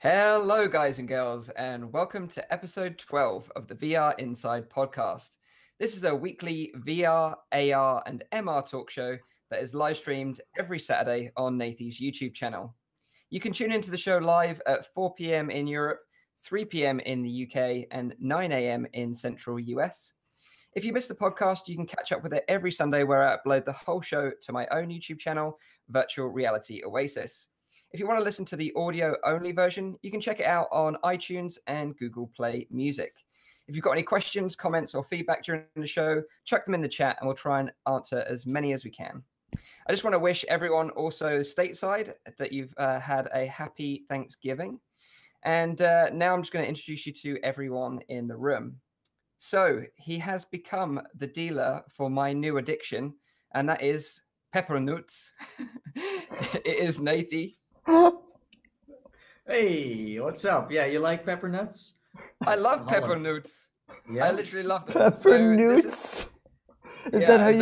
Hello guys and girls, and welcome to episode 12 of the VR Inside Podcast. This is a weekly VR, AR and MR talk show that is live streamed every Saturday on Nathie's YouTube channel. You can tune into the show live at 4 p.m. in Europe, 3 p.m. in the UK and 9 a.m. in central US. If you missed the podcast, you can catch up with it every Sunday where I upload the whole show to my own YouTube channel, Virtual Reality Oasis. If you want to listen to the audio-only version, you can check it out on iTunes and Google Play Music. If you've got any questions, comments, or feedback during the show, chuck them in the chat and we'll try and answer as many as we can. I just want to wish everyone also stateside that you've had a happy Thanksgiving. And now I'm just going to introduce you to everyone in the room. So he has become the dealer for my new addiction, and that is peppernuts. It is Nathie. Hey, what's up? Yeah, you like pepper nuts? I love pepper nuts. Yeah. I literally love them. Pepper nuts? Is that how you...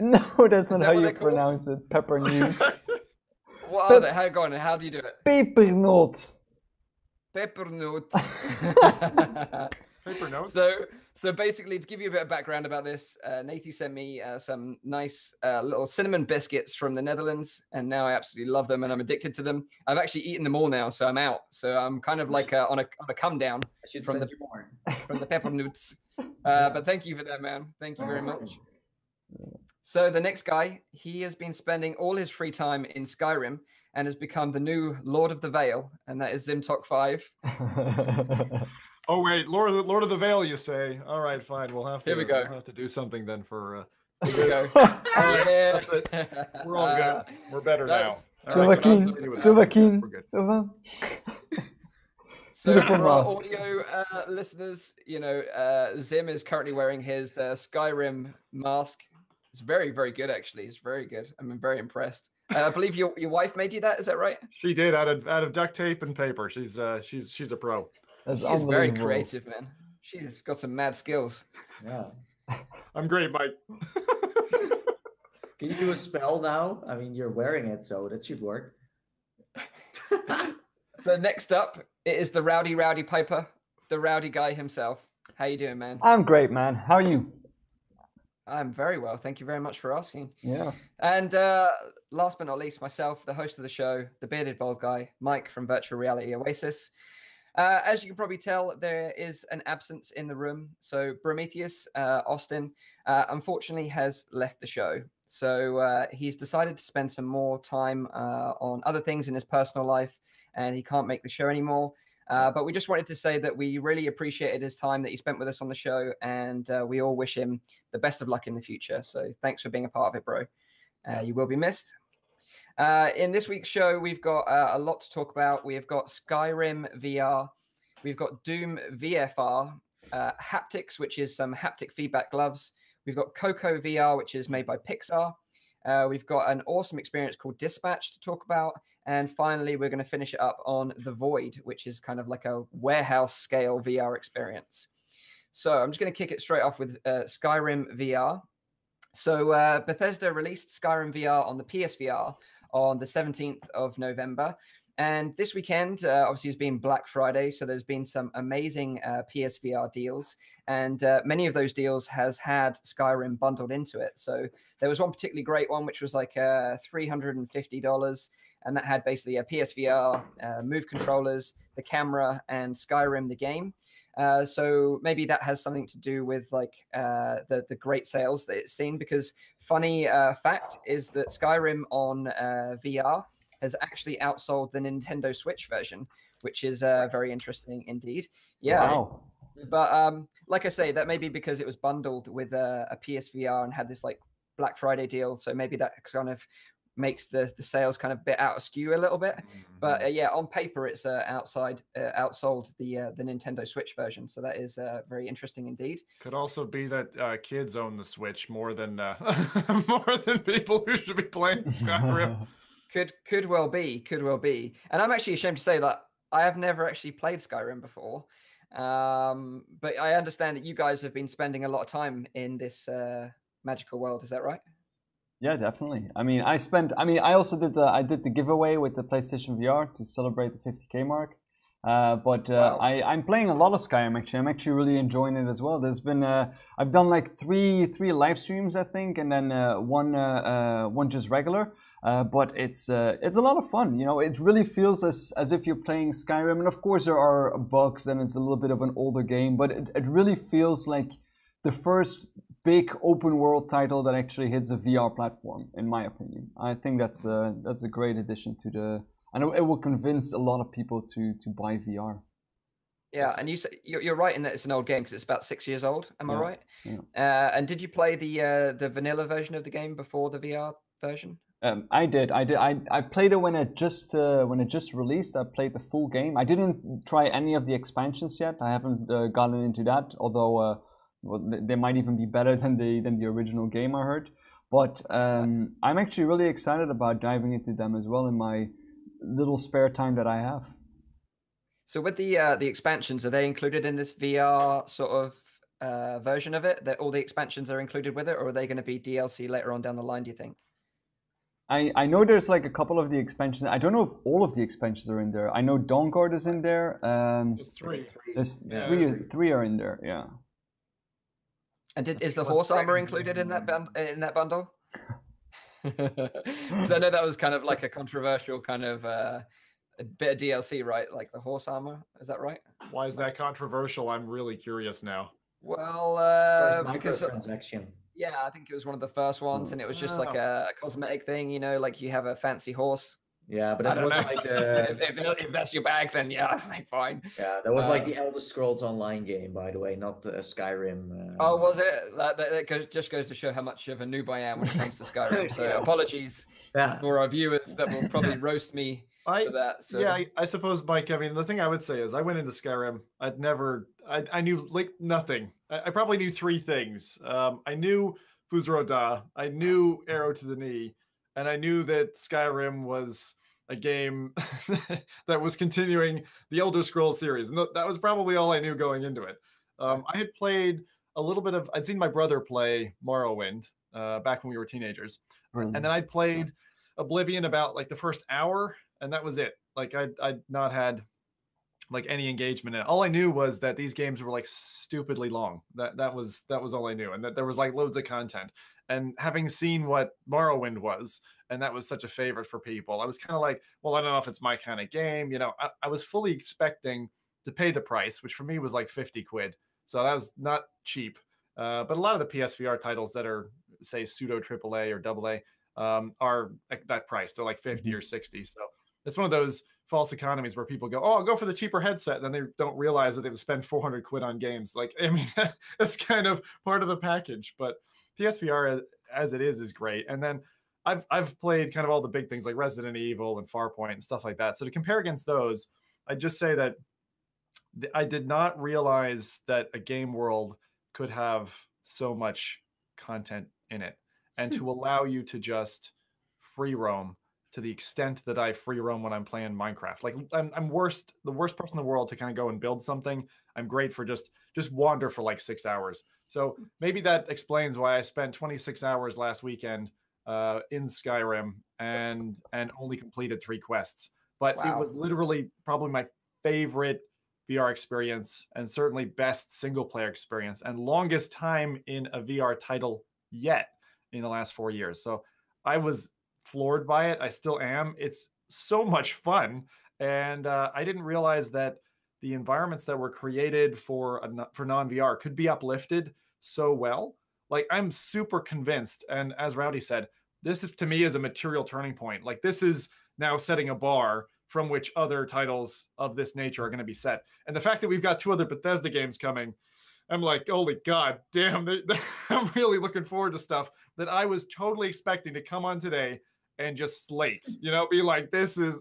No, that's not how you pronounce it. Pepper nuts. What are they? Go on, how do you do it? Pepper nuts. Pepper nuts. Pepper nuts. So basically, to give you a bit of background about this, Nathie sent me some nice little cinnamon biscuits from the Netherlands, and now I absolutely love them, and I'm addicted to them. I've actually eaten them all now, so I'm out. So I'm kind of like on a come down from the peppernuts. But thank you for that, man. Thank you very much. So the next guy, he has been spending all his free time in Skyrim and has become the new Lord of the Vale, and that is Zimtok 5. Oh wait, Lord of the Vale, you say? All right, fine. We'll have to. Here we go. We'll have to do something then for. Here we go. All right, that's it. We're all good. We're better now. So for our audio listeners, you know, Zim is currently wearing his Skyrim mask. It's very, very good, actually. It's very good. I'm very impressed. I believe your wife made you that. Is that right? She did, out of duct tape and paper. She's a pro. She's very creative, man. She's got some mad skills. Yeah. I'm great, Mike. Can you do a spell now? I mean, you're wearing it, so that should work. So next up, it is the rowdy Piper, the rowdy guy himself. How you doing, man? I'm great, man. How are you? I'm very well. Thank you very much for asking. Yeah. And last but not least, myself, the host of the show, the bearded bald guy, Mike from Virtual Reality Oasis. As you can probably tell, there is an absence in the room. So Prometheus, Austin, unfortunately has left the show. So he's decided to spend some more time on other things in his personal life, and he can't make the show anymore. But we just wanted to say that we really appreciated his time that he spent with us on the show, and we all wish him the best of luck in the future. So thanks for being a part of it, bro. You will be missed. In this week's show, we've got a lot to talk about. We've got Skyrim VR, we've got Doom VFR, HaptX, which is some haptic feedback gloves. We've got Coco VR, which is made by Pixar. We've got an awesome experience called Dispatch to talk about. And finally, we're going to finish it up on The Void, which is kind of like a warehouse scale VR experience. So I'm just going to kick it straight off with Skyrim VR. So Bethesda released Skyrim VR on the PSVR on the 17th of November. And this weekend, obviously, has been Black Friday, so there's been some amazing PSVR deals, and many of those deals has had Skyrim bundled into it. So there was one particularly great one, which was like $350, and that had basically a PSVR, Move controllers, the camera, and Skyrim the game. So maybe that has something to do with like the great sales that it's seen, because funny fact is that Skyrim on VR has actually outsold the Nintendo Switch version, which is very interesting indeed. Yeah. Wow. But like I say, that may be because it was bundled with a PSVR and had this like Black Friday deal. So maybe that kind of makes the sales kind of bit out of skew a little bit. But yeah, on paper it's outsold the Nintendo Switch version, so that is very interesting indeed. Could also be that kids own the Switch more than more than people who should be playing Skyrim. could well be. And I'm actually ashamed to say that I have never actually played Skyrim before, but I understand that you guys have been spending a lot of time in this magical world. Is that right? Yeah, definitely. I mean, I also did the giveaway with the PlayStation VR to celebrate the 50K mark, But I'm playing a lot of Skyrim, actually. I'm actually really enjoying it as well. There's been I've done like three live streams, I think, and then one just regular. But it's a lot of fun. You know, it really feels as if you're playing Skyrim. And of course, there are bugs, and it's a little bit of an older game. But it really feels like the first big open world title that actually hits a VR platform, in my opinion. I think that's a great addition to the. And it will convince a lot of people to buy VR. Yeah, that's... and you're right in that it's an old game because it's about 6 years old. Am I right? Yeah. And did you play the vanilla version of the game before the VR version? I did. I played it when it just released. I played the full game. I didn't try any of the expansions yet. I haven't gotten into that. Although they might even be better than the original game, I heard. But I'm actually really excited about diving into them as well in my little spare time that I have. So with the expansions, are they included in this VR sort of version of it? That all the expansions are included with it, or are they going to be DLC later on down the line, do you think? I know there's like a couple of the expansions. I don't know if all of the expansions are in there. I know Dawnguard is in there. There's three. Three are in there, yeah. And is the horse armor included in that bundle? Because I know that was kind of like a controversial kind of a bit of DLC, right? Like the horse armor, is that right? Why is that controversial? I'm really curious now. Well, because transaction. Yeah, I think it was one of the first ones, and it was just like a cosmetic thing, you know, like you have a fancy horse. Yeah, but it was like if that's your bag, then yeah, like fine. Yeah, that was like the Elder Scrolls Online game, by the way, not Skyrim. Oh, was it? That just goes to show how much of a noob I am when it comes to Skyrim. So apologies for our viewers that will probably roast me for that. So. Yeah, I suppose, Mike. I mean, the thing I would say is I went into Skyrim. I knew like nothing. I probably knew three things. I knew Fuzroda. I knew Arrow to the Knee. And I knew that Skyrim was a game that was continuing the Elder Scrolls series. And that was probably all I knew going into it. I had played a little bit of... I'd seen my brother play Morrowind back when we were teenagers. Brilliant. And then I played Oblivion about like the first hour, and that was it. Like I'd not had like any engagement in it. All I knew was that these games were like stupidly long. That was all I knew. And that there was like loads of content. And having seen what Morrowind was, and that was such a favorite for people, I was kind of like, well, I don't know if it's my kind of game. You know, I was fully expecting to pay the price, which for me was like 50 quid. So that was not cheap. But a lot of the PSVR titles that are, say, pseudo AAA or AA are at that price. They're like 50 or 60. So it's one of those false economies where people go, oh, I'll go for the cheaper headset. And then they don't realize that they've spent 400 quid on games. Like, I mean, that's kind of part of the package. But PSVR as it is great. And then I've played kind of all the big things like Resident Evil and Farpoint and stuff like that. So to compare against those, I'd just say that I did not realize that a game world could have so much content in it and to allow you to just free roam to the extent that I free roam when I'm playing Minecraft. Like I'm the worst person in the world to kind of go and build something. I'm great for just wander for like 6 hours. So maybe that explains why I spent 26 hours last weekend in Skyrim and only completed 3 quests. But it was literally probably my favorite VR experience and certainly best single player experience and longest time in a VR title yet in the last 4 years. So I was floored by it. I still am. It's so much fun. And I didn't realize that the environments that were created for non-VR could be uplifted so well. Like I'm super convinced. And as Rowdy said, this is, to me, is a material turning point. Like this is now setting a bar from which other titles of this nature are going to be set. And the fact that we've got 2 other Bethesda games coming, I'm like, holy God damn, I'm really looking forward to stuff that I was totally expecting to come on today and just slate, you know, be like, this is,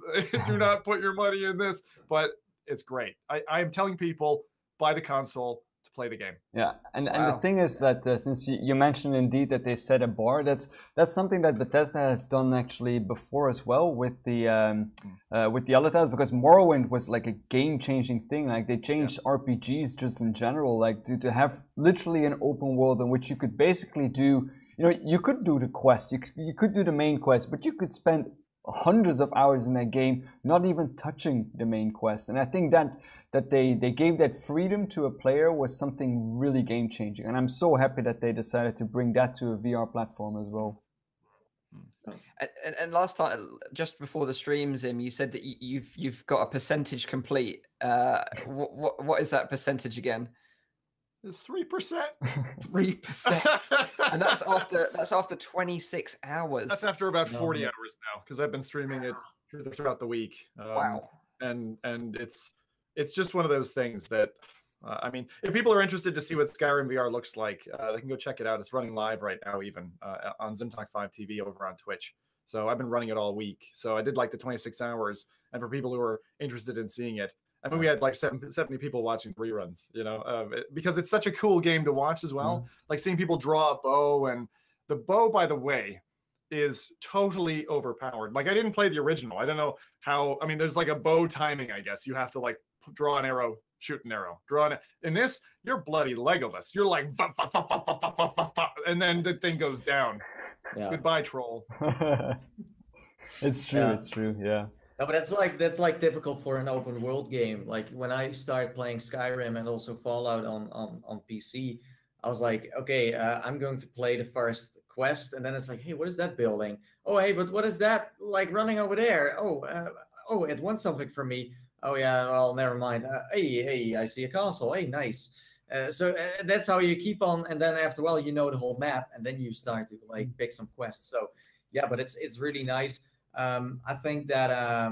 do not put your money in this. But it's great. I am telling people, buy the console to play the game. Yeah, and the thing is that since you mentioned indeed that they set a bar, that's something that Bethesda has done actually before as well with the other titles, because Morrowind was like a game-changing thing. Like they changed RPGs just in general, like to have literally an open world in which you could basically do, you know, you could do the quest, you could do the main quest, but you could spend hundreds of hours in that game, not even touching the main quest. And I think that they gave that freedom to a player was something really game-changing. And I'm so happy that they decided to bring that to a VR platform as well. And last time, just before the stream, Zim, you said that you've got a percentage complete. What is that percentage again? It's 3%. 3%, and that's after 26 hours. That's after about 40 hours now, because I've been streaming it throughout the week. Wow. And it's just one of those things that, I mean, if people are interested to see what Skyrim VR looks like, they can go check it out. It's running live right now, even on Zimtok 5 TV over on Twitch. So I've been running it all week. So I did like the 26 hours, and for people who are interested in seeing it. I mean, we had like 70 people watching reruns, you know, because it's such a cool game to watch as well. Like seeing people draw a bow, and the bow, by the way, is totally overpowered. Like I didn't play the original. I don't know how, I mean, there's like a bow timing, I guess. You have to like draw an arrow, shoot an arrow, draw an arrow. In this, you're bloody Legolas. You're like, bah, bah, bah, bah, bah, bah, bah, bah, bah, and then the thing goes down. Yeah. Goodbye, troll. It's true. Yeah. It's true. Yeah. No, but that's like typical for an open world game. Like when I started playing Skyrim and also Fallout on PC, I was like, okay, I'm going to play the first quest, and then it's like, hey, what is that building? Oh, hey, but what is that like running over there? Oh, oh, it wants something from me. Oh yeah, well, never mind. Hey, I see a castle. Hey, nice. So that's how you keep on, and then after a while, you know the whole map, and then you start to like pick some quests. So yeah, but it's really nice. I think that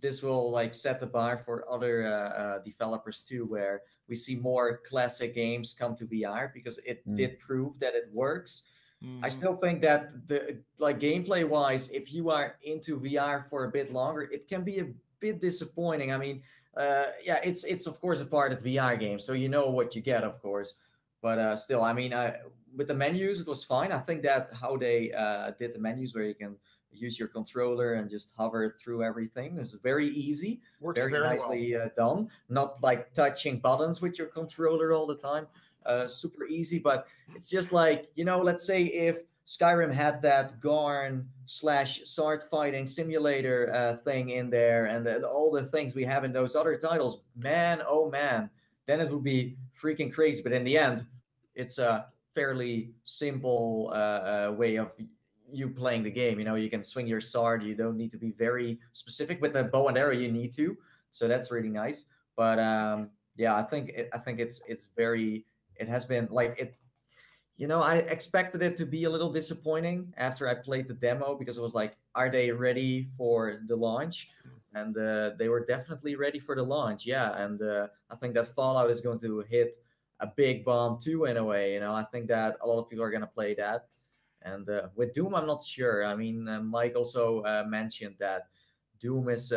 this will like set the bar for other developers too, where we see more classic games come to VR, because it did prove that it works. I still think that the like gameplay wise, if you are into VR for a bit longer, it can be a bit disappointing. I mean, yeah, it's of course a part of VR game, so you know what you get, of course. But still, I mean, with the menus, it was fine. I think that how they did the menus, where you can use your controller and just hover through everything, is very easy. Works very nicely well. Done. Not like touching buttons with your controller all the time. Super easy, but it's just like, you know, let's say if Skyrim had that Garn/sword fighting simulator thing in there, and all the things we have in those other titles, man, oh man, then it would be freaking crazy. But in the end, it's a fairly simple way of you playing the game. You know, you can swing your sword. You don't need to be very specific with the bow and arrow. You need to, so that's really nice. But yeah, I think it's very. It has been like it. You know, I expected it to be a little disappointing after I played the demo, because it was like, are they ready for the launch? And they were definitely ready for the launch. Yeah, and I think that Fallout is going to hit a big bomb too, in a way. You know, I think that a lot of people are going to play that. And with Doom, I'm not sure. I mean, Mike also mentioned that Doom is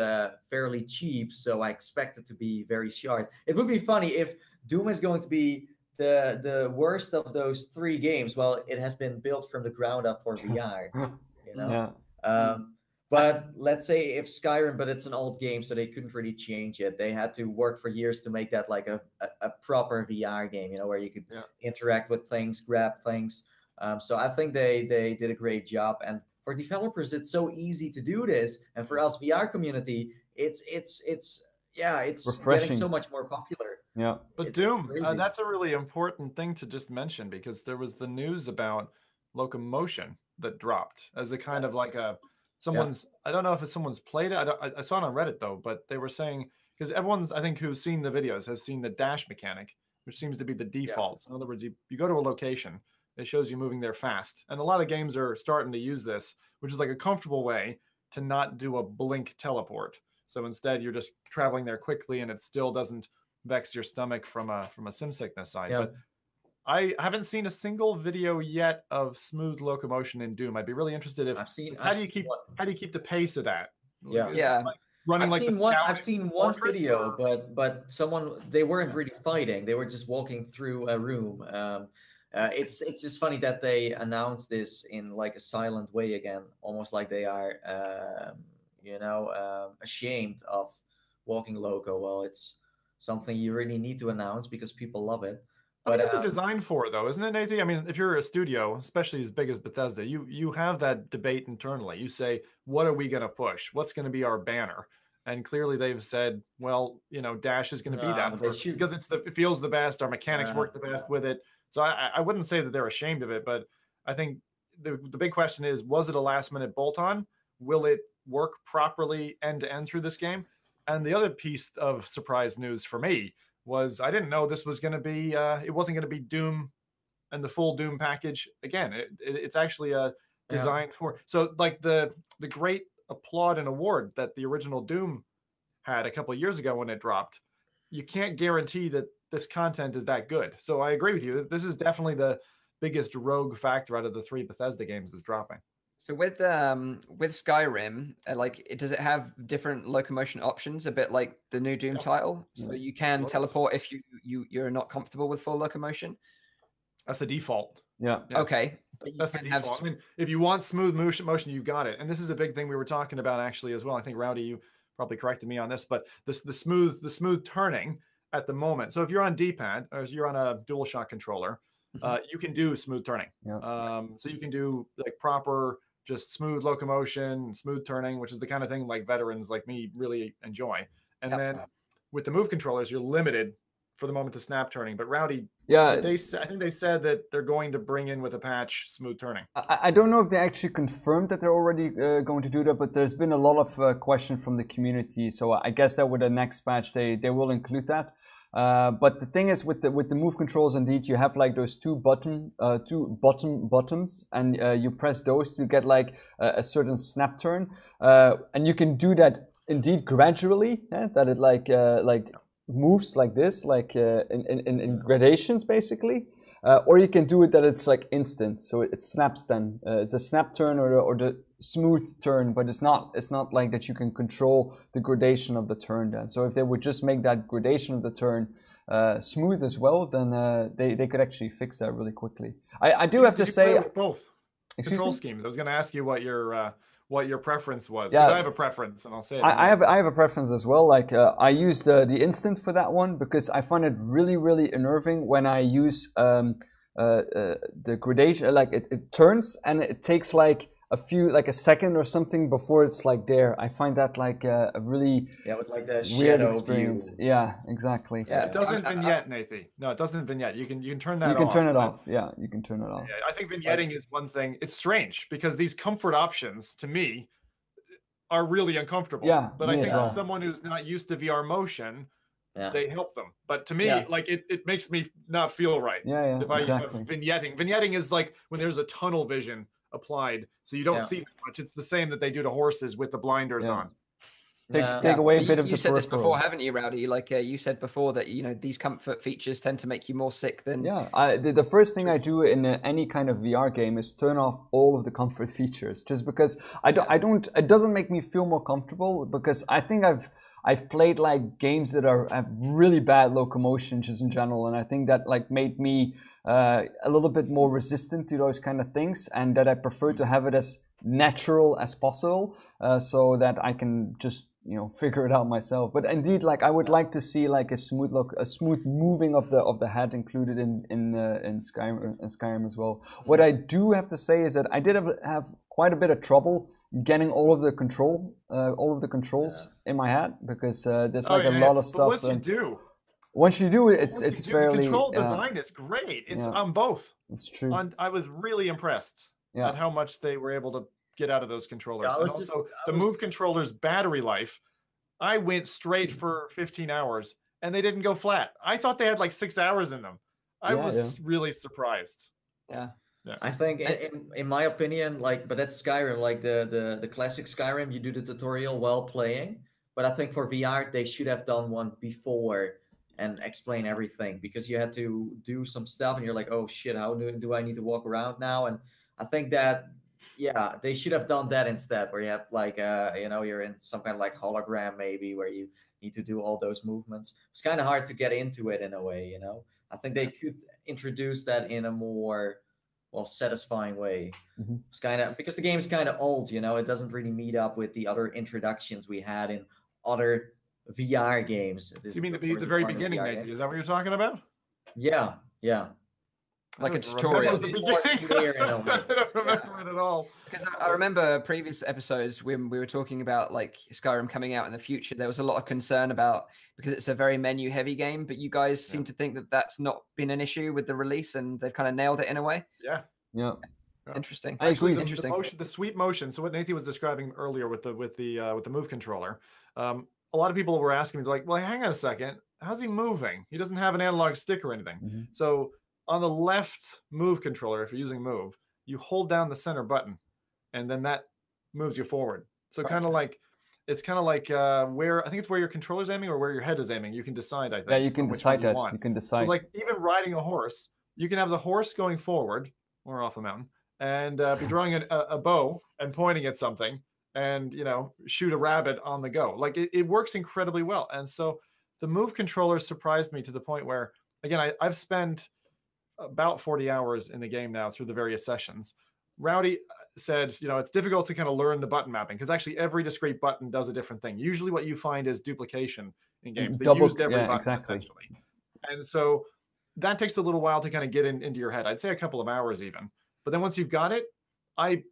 fairly cheap, so I expect it to be very sharp. It would be funny if Doom is going to be the worst of those three games. Well, it has been built from the ground up for VR, you know? Yeah. But let's say if Skyrim, but it's an old game, so they couldn't really change it. They had to work for years to make that like a proper VR game, you know, where you could interact with things, grab things. So I think they did a great job, and for developers, it's so easy to do this, and for us VR community, it's refreshing. Getting so much more popular. Yeah, but it's Doom, that's a really important thing to just mention, because there was the news about Locomotion that dropped as a kind of like a someone's. I don't know if it's someone's played it. I saw it on Reddit though, but they were saying, because everyone's, I think, who's seen the videos has seen the dash mechanic, which seems to be the default. Yeah. In other words, you go to a location. It shows you moving there fast. And a lot of games are starting to use this, which is like a comfortable way to not do a blink teleport. So instead, you're just traveling there quickly, and it still doesn't vex your stomach from a sim sickness side. Yep. But I haven't seen a single video yet of smooth locomotion in Doom. I'd be really interested if how do you keep the pace of that? Yeah. I've seen one video, but someone, they weren't really fighting. They were just walking through a room. It's just funny that they announced this in like a silent way again, almost like they are, you know, ashamed of walking loco. Well, it's something you really need to announce because people love it. But, I think that's a design for it, though, isn't it, Nathie? I mean, if you're a studio, especially as big as Bethesda, you have that debate internally. You say, what are we going to push? What's going to be our banner? And clearly they've said, well, you know, Dash is going to be that for, because it feels the best. Our mechanics work the best with it. So I wouldn't say that they're ashamed of it, but I think the big question is, was it a last-minute bolt-on? Will it work properly end-to-end through this game? And the other piece of surprise news for me was I didn't know this was going to be, it wasn't going to be Doom and the full Doom package. Again, it's actually a design for, so like the great applaud and award that the original Doom had a couple of years ago when it dropped, you can't guarantee that this content is that good. So I agree with you. This is definitely the biggest rogue factor out of the three Bethesda games that's dropping. So with Skyrim, does it have different locomotion options? A bit like the new Doom title, so you can teleport if you're not comfortable with full locomotion. That's the default. Yeah. Okay. But that's the default. I mean, if you want smooth motion, you got it. And this is a big thing we were talking about actually as well. I think Rowdy, you probably corrected me on this, but the smooth turning at the moment. So if you're on D-pad or if you're on a DualShock controller, you can do smooth turning. Yeah. So you can do like proper, just smooth locomotion, smooth turning, which is the kind of thing like veterans like me really enjoy. And then with the Move controllers, you're limited for the moment to snap turning. But Rowdy, I think they said that they're going to bring in with a patch smooth turning. I don't know if they actually confirmed that they're already going to do that, but there's been a lot of question from the community. So I guess that with the next patch, they will include that. But the thing is, with the Move controls, indeed, you have like those two bottoms, and you press those to get like a certain snap turn, and you can do that indeed gradually. Yeah? That it like moves like this, like in gradations basically, or you can do it that it's like instant, so it snaps then. It's a snap turn or the smooth turn, but it's not like that you can control the gradation of the turn then. So if they would just make that gradation of the turn smooth as well, then they could actually fix that really quickly. I do have to say both control schemes. I was going to ask you what your preference was. Yeah, I have a preference, and I'll say it. I have a preference as well. Like I used the instant for that one because I find it really, really unnerving when I use the gradation. Like it turns and it takes like a second or something before it's like there. I find that like a really with like the weird experience. View. Yeah, exactly. Yeah, it doesn't vignette, Nathie. No, it doesn't vignette. You can turn that off. Yeah, you can turn it off. Yeah, I think vignetting is one thing. It's strange because these comfort options to me are really uncomfortable. Yeah, but I think for someone who's not used to VR motion, they help them. But to me, like it makes me not feel right. Yeah, if exactly. Vignetting is like when there's a tunnel vision applied, so you don't see that much. It's the same that they do to horses with the blinders on. Take away a bit of the peripheral. You said this before, haven't you, Rowdy? Like you said before that these comfort features tend to make you more sick than. Yeah, the first thing I do in any kind of VR game is turn off all of the comfort features, just because I don't. It doesn't make me feel more comfortable because I think I've played like games that have really bad locomotion just in general, and I think that like made me a little bit more resistant to those kind of things, and that I prefer to have it as natural as possible, so that I can just figure it out myself. But indeed, like I would like to see like a smooth moving of the head included in Skyrim as well. What I do have to say is that I did have quite a bit of trouble getting all of the controls in my head because there's a lot of stuff. But once you do it, it's fairly. The control design is great. It's on both. It's true. I was really impressed at how much they were able to get out of those controllers. Yeah, and also the Move controllers battery life. I went straight for 15 hours and they didn't go flat. I thought they had like 6 hours in them. I was really surprised. Yeah. Yeah. I think, in my opinion, but that's Skyrim, like the classic Skyrim, you do the tutorial while playing. But I think for VR, they should have done one before and explain everything, because you had to do some stuff and you're like, oh shit, how do I need to walk around now? And I think that, they should have done that instead, where you have like, you're in some kind of like hologram maybe where you need to do all those movements. It's kind of hard to get into it in a way, I think they could introduce that in a more, satisfying way. Mm-hmm. It's kind of, because the game is kind of old, it doesn't really meet up with the other introductions we had in other VR games. You mean the very beginning, Nathie? Is that what you're talking about? Yeah. Yeah. Like a tutorial. At the beginning. I don't remember it at all. Because I remember previous episodes when we were talking about like Skyrim coming out in the future, there was a lot of concern about, because it's a very menu heavy game, but you guys seem to think that that's not been an issue with the release and they've kind of nailed it in a way. Yeah. Yeah. Interesting. I agree. Interesting. The sweep motion. So what Nathie was describing earlier with the move controller, a lot of people were asking me like, well, hang on a second. How's he moving? He doesn't have an analog stick or anything. Mm-hmm. So on the left move controller, if you're using move, you hold down the center button and then that moves you forward. So kind of like, it's kind of like where, I think it's where your controller's aiming or where your head is aiming. You can decide, I think. Yeah, you can decide that. You can decide. So like even riding a horse, you can have the horse going forward or off a mountain and be drawing a bow and pointing at something and, you know, shoot a rabbit on the go. Like it works incredibly well. And so the move controller surprised me to the point where, again, I've spent about 40 hours in the game now through the various sessions. Rowdy said, you know, it's difficult to kind of learn the button mapping because actually every discrete button does a different thing. Usually what you find is duplication in games. They used every button, essentially. And so that takes a little while to kind of get into your head. I'd say a couple of hours even. But then once you've got it, I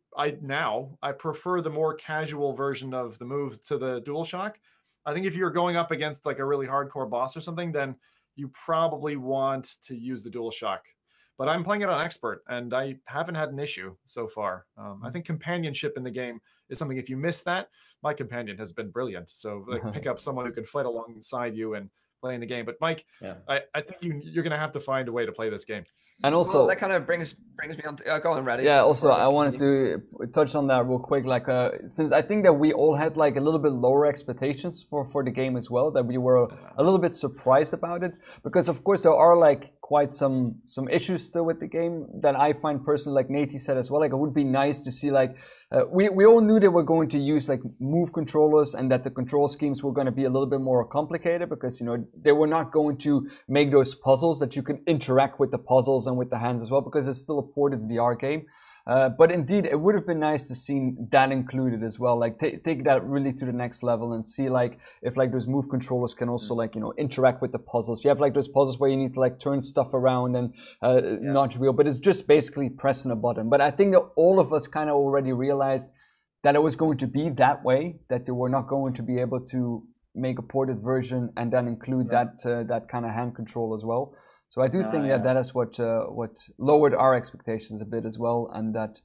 prefer the more casual version of the move to the DualShock. I think if you're going up against like a really hardcore boss or something, then you probably want to use the DualShock. But I'm playing it on expert, and I haven't had an issue so far. I think companionship in the game is something, if you miss that, my companion has been brilliant. So like, pick up someone who can fight alongside you and play in the game. But Mike, I think you're going to have to find a way to play this game. And also, well, that kind of brings me on to, go on, Raddy. Yeah, also, I wanted to touch on that real quick. Like, since I think that we all had like a little bit lower expectations for the game as well, that we were a little bit surprised about it. Because, of course, there are like quite some issues still with the game that I find personally, like Nathie said as well, like it would be nice to see like, we all knew they were going to use like move controllers and that the control schemes were going to be a little bit more complicated because, you know, they were not going to make those puzzles that you can interact with the puzzles and with the hands as well, because it's still a ported VR game. But indeed, it would have been nice to see that included as well. Like take that really to the next level and see like if like those move controllers can also like, you know, interact with the puzzles. You have like those puzzles where you need to like turn stuff around and nudge wheel, but it's just basically pressing a button. But I think that all of us kind of already realized that it was going to be that way, that they were not going to be able to make a ported version and then include that kind of hand control as well. So I do think that is what lowered our expectations a bit as well, and that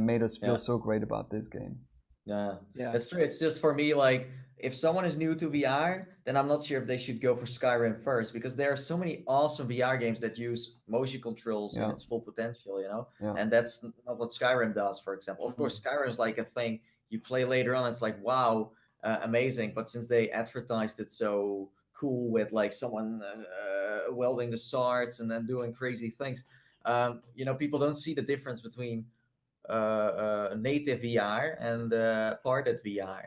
made us feel so great about this game. Yeah, that's true. It's just for me, like, if someone is new to VR, then I'm not sure if they should go for Skyrim first, because there are so many awesome VR games that use motion controls and its full potential, you know? Yeah. And that's not what Skyrim does, for example. Of course, Skyrim is like a thing you play later on. It's like, wow, amazing. But since they advertised it so cool with like someone welding the swords and then doing crazy things. You know, people don't see the difference between native VR and ported VR.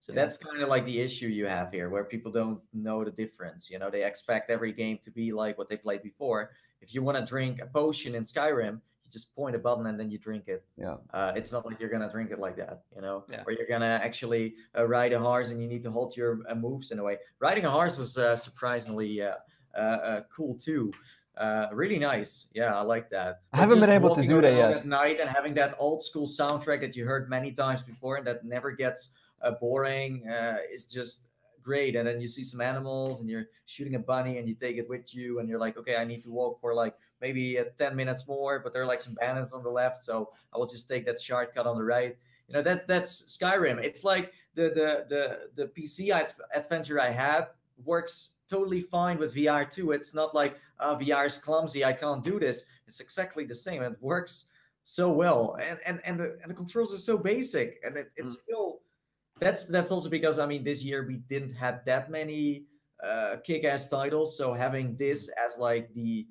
So that's kind of like the issue you have here, where people don't know the difference. You know, they expect every game to be like what they played before. If you want to drink a potion in Skyrim, you just point a button and then you drink it. Yeah. It's not like you're going to drink it like that, you know, or you're going to actually ride a horse and you need to halt your moves in a way. Riding a horse was surprisingly cool too. Really nice. Yeah, I like that. But I haven't been able to do that yet. At night and having that old school soundtrack that you heard many times before and that never gets boring is just great. And then you see some animals and you're shooting a bunny and you take it with you and you're like, okay, I need to walk for like maybe 10 minutes more, but there are like some bandits on the left, so I will just take that shortcut on the right. You know, that's Skyrim. It's like the PC adventure I had works totally fine with VR too. It's not like VR is clumsy, I can't do this. It's exactly the same. It works so well, and the controls are so basic, and it's still. That's also because, I mean, this year we didn't have that many kick-ass titles. So having this as like the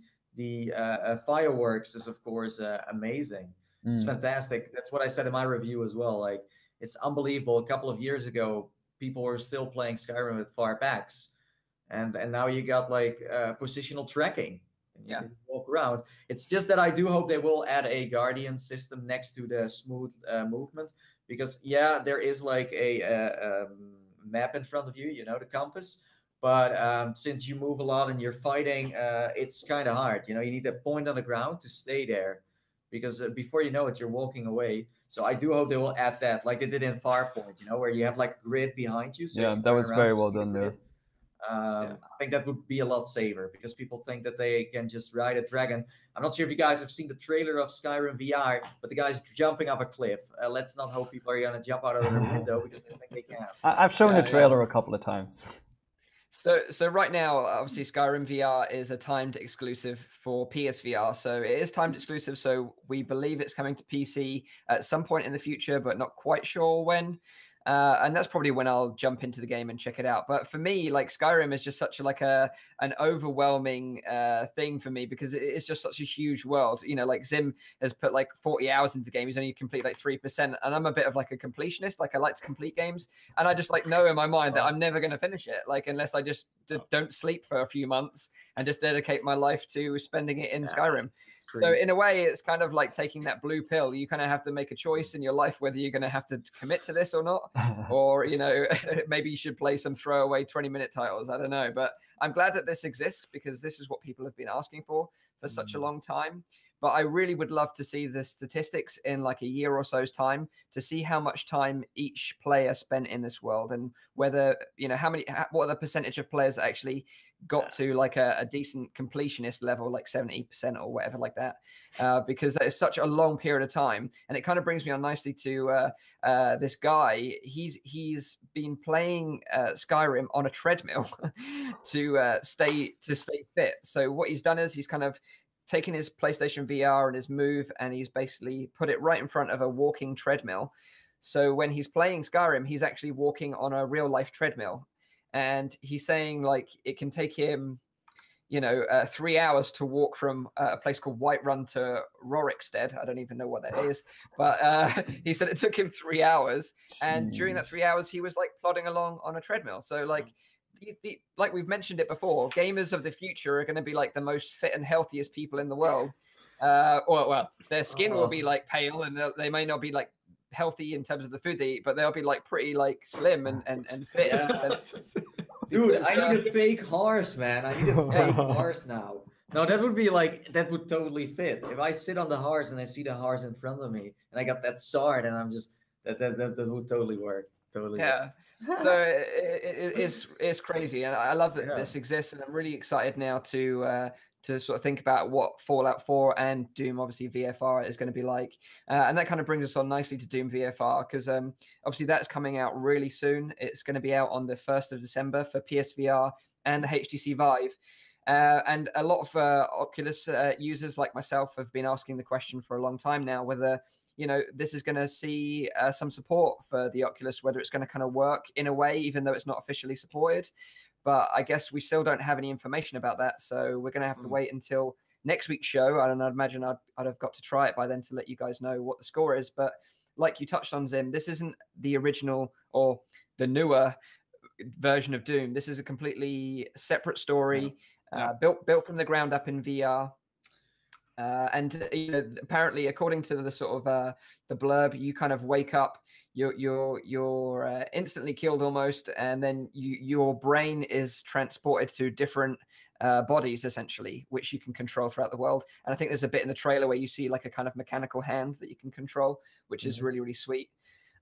fireworks is, of course, amazing. It's fantastic. That's what I said in my review as well. Like, it's unbelievable. A couple of years ago, people were still playing Skyrim with Farpoint. And now you got like positional tracking. And you can walk around. It's just that I do hope they will add a guardian system next to the smooth movement. Because, yeah, there is like a map in front of you, you know, the compass. But since you move a lot and you're fighting, it's kind of hard. You know, you need that point on the ground to stay there, because before you know it, you're walking away. So I do hope they will add that, like they did in Farpoint, you know, where you have like grid behind you. So yeah, that was very well done there. Yeah. I think that would be a lot safer, because people think that they can just ride a dragon. I'm not sure if you guys have seen the trailer of Skyrim VR, but the guy's jumping off a cliff. Let's not hope people are going to jump out of their window, because they think they can. I've shown the trailer a couple of times. So right now, obviously, Skyrim VR is a timed exclusive for PSVR. So it is timed exclusive. So we believe it's coming to PC at some point in the future, but not quite sure when. And that's probably when I'll jump into the game and check it out. But for me, like, Skyrim is just such a, like an overwhelming thing for me, because it's just such a huge world. You know, like, Zim has put like 40 hours into the game. He's only complete like 3%. And I'm a bit of like a completionist. Like, I like to complete games, and I just like know in my mind that I'm never going to finish it. Like, unless I just don't sleep for a few months and just dedicate my life to spending it in Skyrim. So in a way, it's kind of like taking that blue pill. You kind of have to make a choice in your life whether you're going to have to commit to this or not, or, you know, maybe you should play some throwaway 20-minute titles. I don't know, but I'm glad that this exists, because this is what people have been asking for such a long time. But I really would love to see the statistics in like a year or so's time, to see how much time each player spent in this world, and whether, you know, what are the percentage of players that actually got to like a decent completionist level, like 70% or whatever like that, because that is such a long period of time. And it kind of brings me on nicely to this guy. He's been playing Skyrim on a treadmill to stay fit. So what he's done is he's kind of taken his PlayStation VR and his Move, and he's basically put it right in front of a walking treadmill. So when he's playing Skyrim, he's actually walking on a real life treadmill. And he's saying, like, it can take him, you know, 3 hours to walk from a place called Whiterun to Rorikstead. I don't even know what that is, but he said it took him 3 hours. And during that 3 hours, he was like plodding along on a treadmill. So like, like we've mentioned it before, gamers of the future are going to be like the most fit and healthiest people in the world. Well, their skin will be like pale, and they may not be like healthy in terms of the food they eat, but they'll be like pretty like slim and fit. Dude, I need a fake horse, man. I need a fake horse now. No, that would be like, that would totally fit. If I sit on the horse and I see the horse in front of me and I got that sword, and I'm just, that would totally work. Totally. Yeah. So it's crazy, and I love that this exists, and I'm really excited now to sort of think about what Fallout 4 and Doom, obviously VFR, is going to be like, and that kind of brings us on nicely to Doom VFR, because obviously that's coming out really soon. It's going to be out on the 1st of December for PSVR and the HTC Vive. And a lot of Oculus users like myself have been asking the question for a long time now whether, you know, this is going to see some support for the Oculus, whether it's going to kind of work in a way, even though it's not officially supported. But I guess we still don't have any information about that. So we're going to have to wait until next week's show. I don't know, I'd imagine I'd have got to try it by then to let you guys know what the score is. But like you touched on, Zim, this isn't the original or the newer version of Doom. This is a completely separate story, built from the ground up in VR. And you know, apparently, according to the sort of the blurb, you kind of wake up, you're instantly killed almost, and then your brain is transported to different bodies, essentially, which you can control throughout the world. And I think there's a bit in the trailer where you see like a kind of mechanical hand that you can control, which is really, really sweet.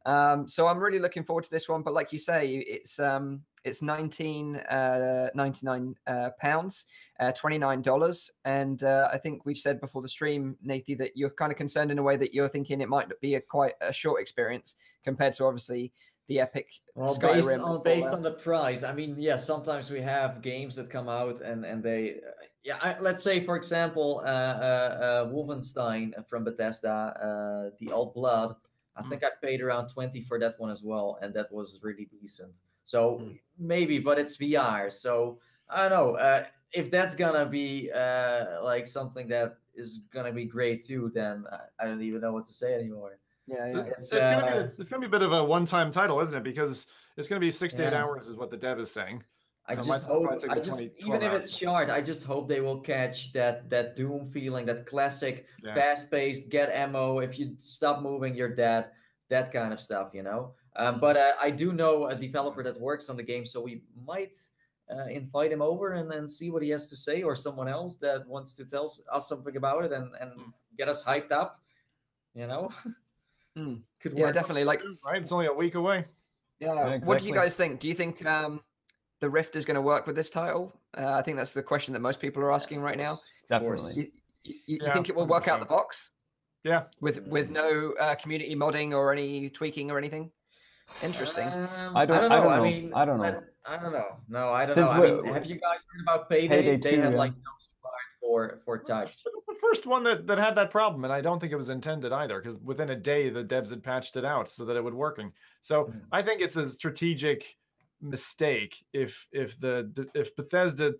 So I'm really looking forward to this one. But like you say, it's £19.99, pounds, $29. And I think we said before the stream, Nathie, that you're kind of concerned in a way that you're thinking it might be quite a short experience compared to obviously the epic Skyrim. Based on the price, I mean, yeah, sometimes we have games that come out and they, let's say, for example, Wolfenstein from Bethesda, The Old Blood. I think I paid around 20 for that one as well, and that was really decent. So maybe, but it's VR. So I don't know if that's gonna be like something that is gonna be great too. Then I don't even know what to say anymore. Yeah. It's gonna be a bit of a one-time title, isn't it? Because it's gonna be 6 to 8 hours, is what the dev is saying. So I just hope, even if it's short, I just hope they will catch that Doom feeling, that classic fast-paced, get ammo. If you stop moving, you're dead. That kind of stuff, you know. But I do know a developer that works on the game, so we might invite him over and then see what he has to say, or someone else that wants to tell us something about it and get us hyped up, you know. Could work. Yeah, definitely. Like, right, it's only a week away. Yeah, yeah, exactly. What do you guys think? Do you think the Rift is going to work with this title? I think that's the question that most people are asking right now. Definitely. You think it will work 100%. Out the box? Yeah. With no community modding or any tweaking or anything? Interesting. I don't know. I mean, have you guys heard about Payday? They had like no support for touch. It was the first one that had that problem, and I don't think it was intended either, because within a day the devs had patched it out so that it would working. So I think it's a strategic mistake if Bethesda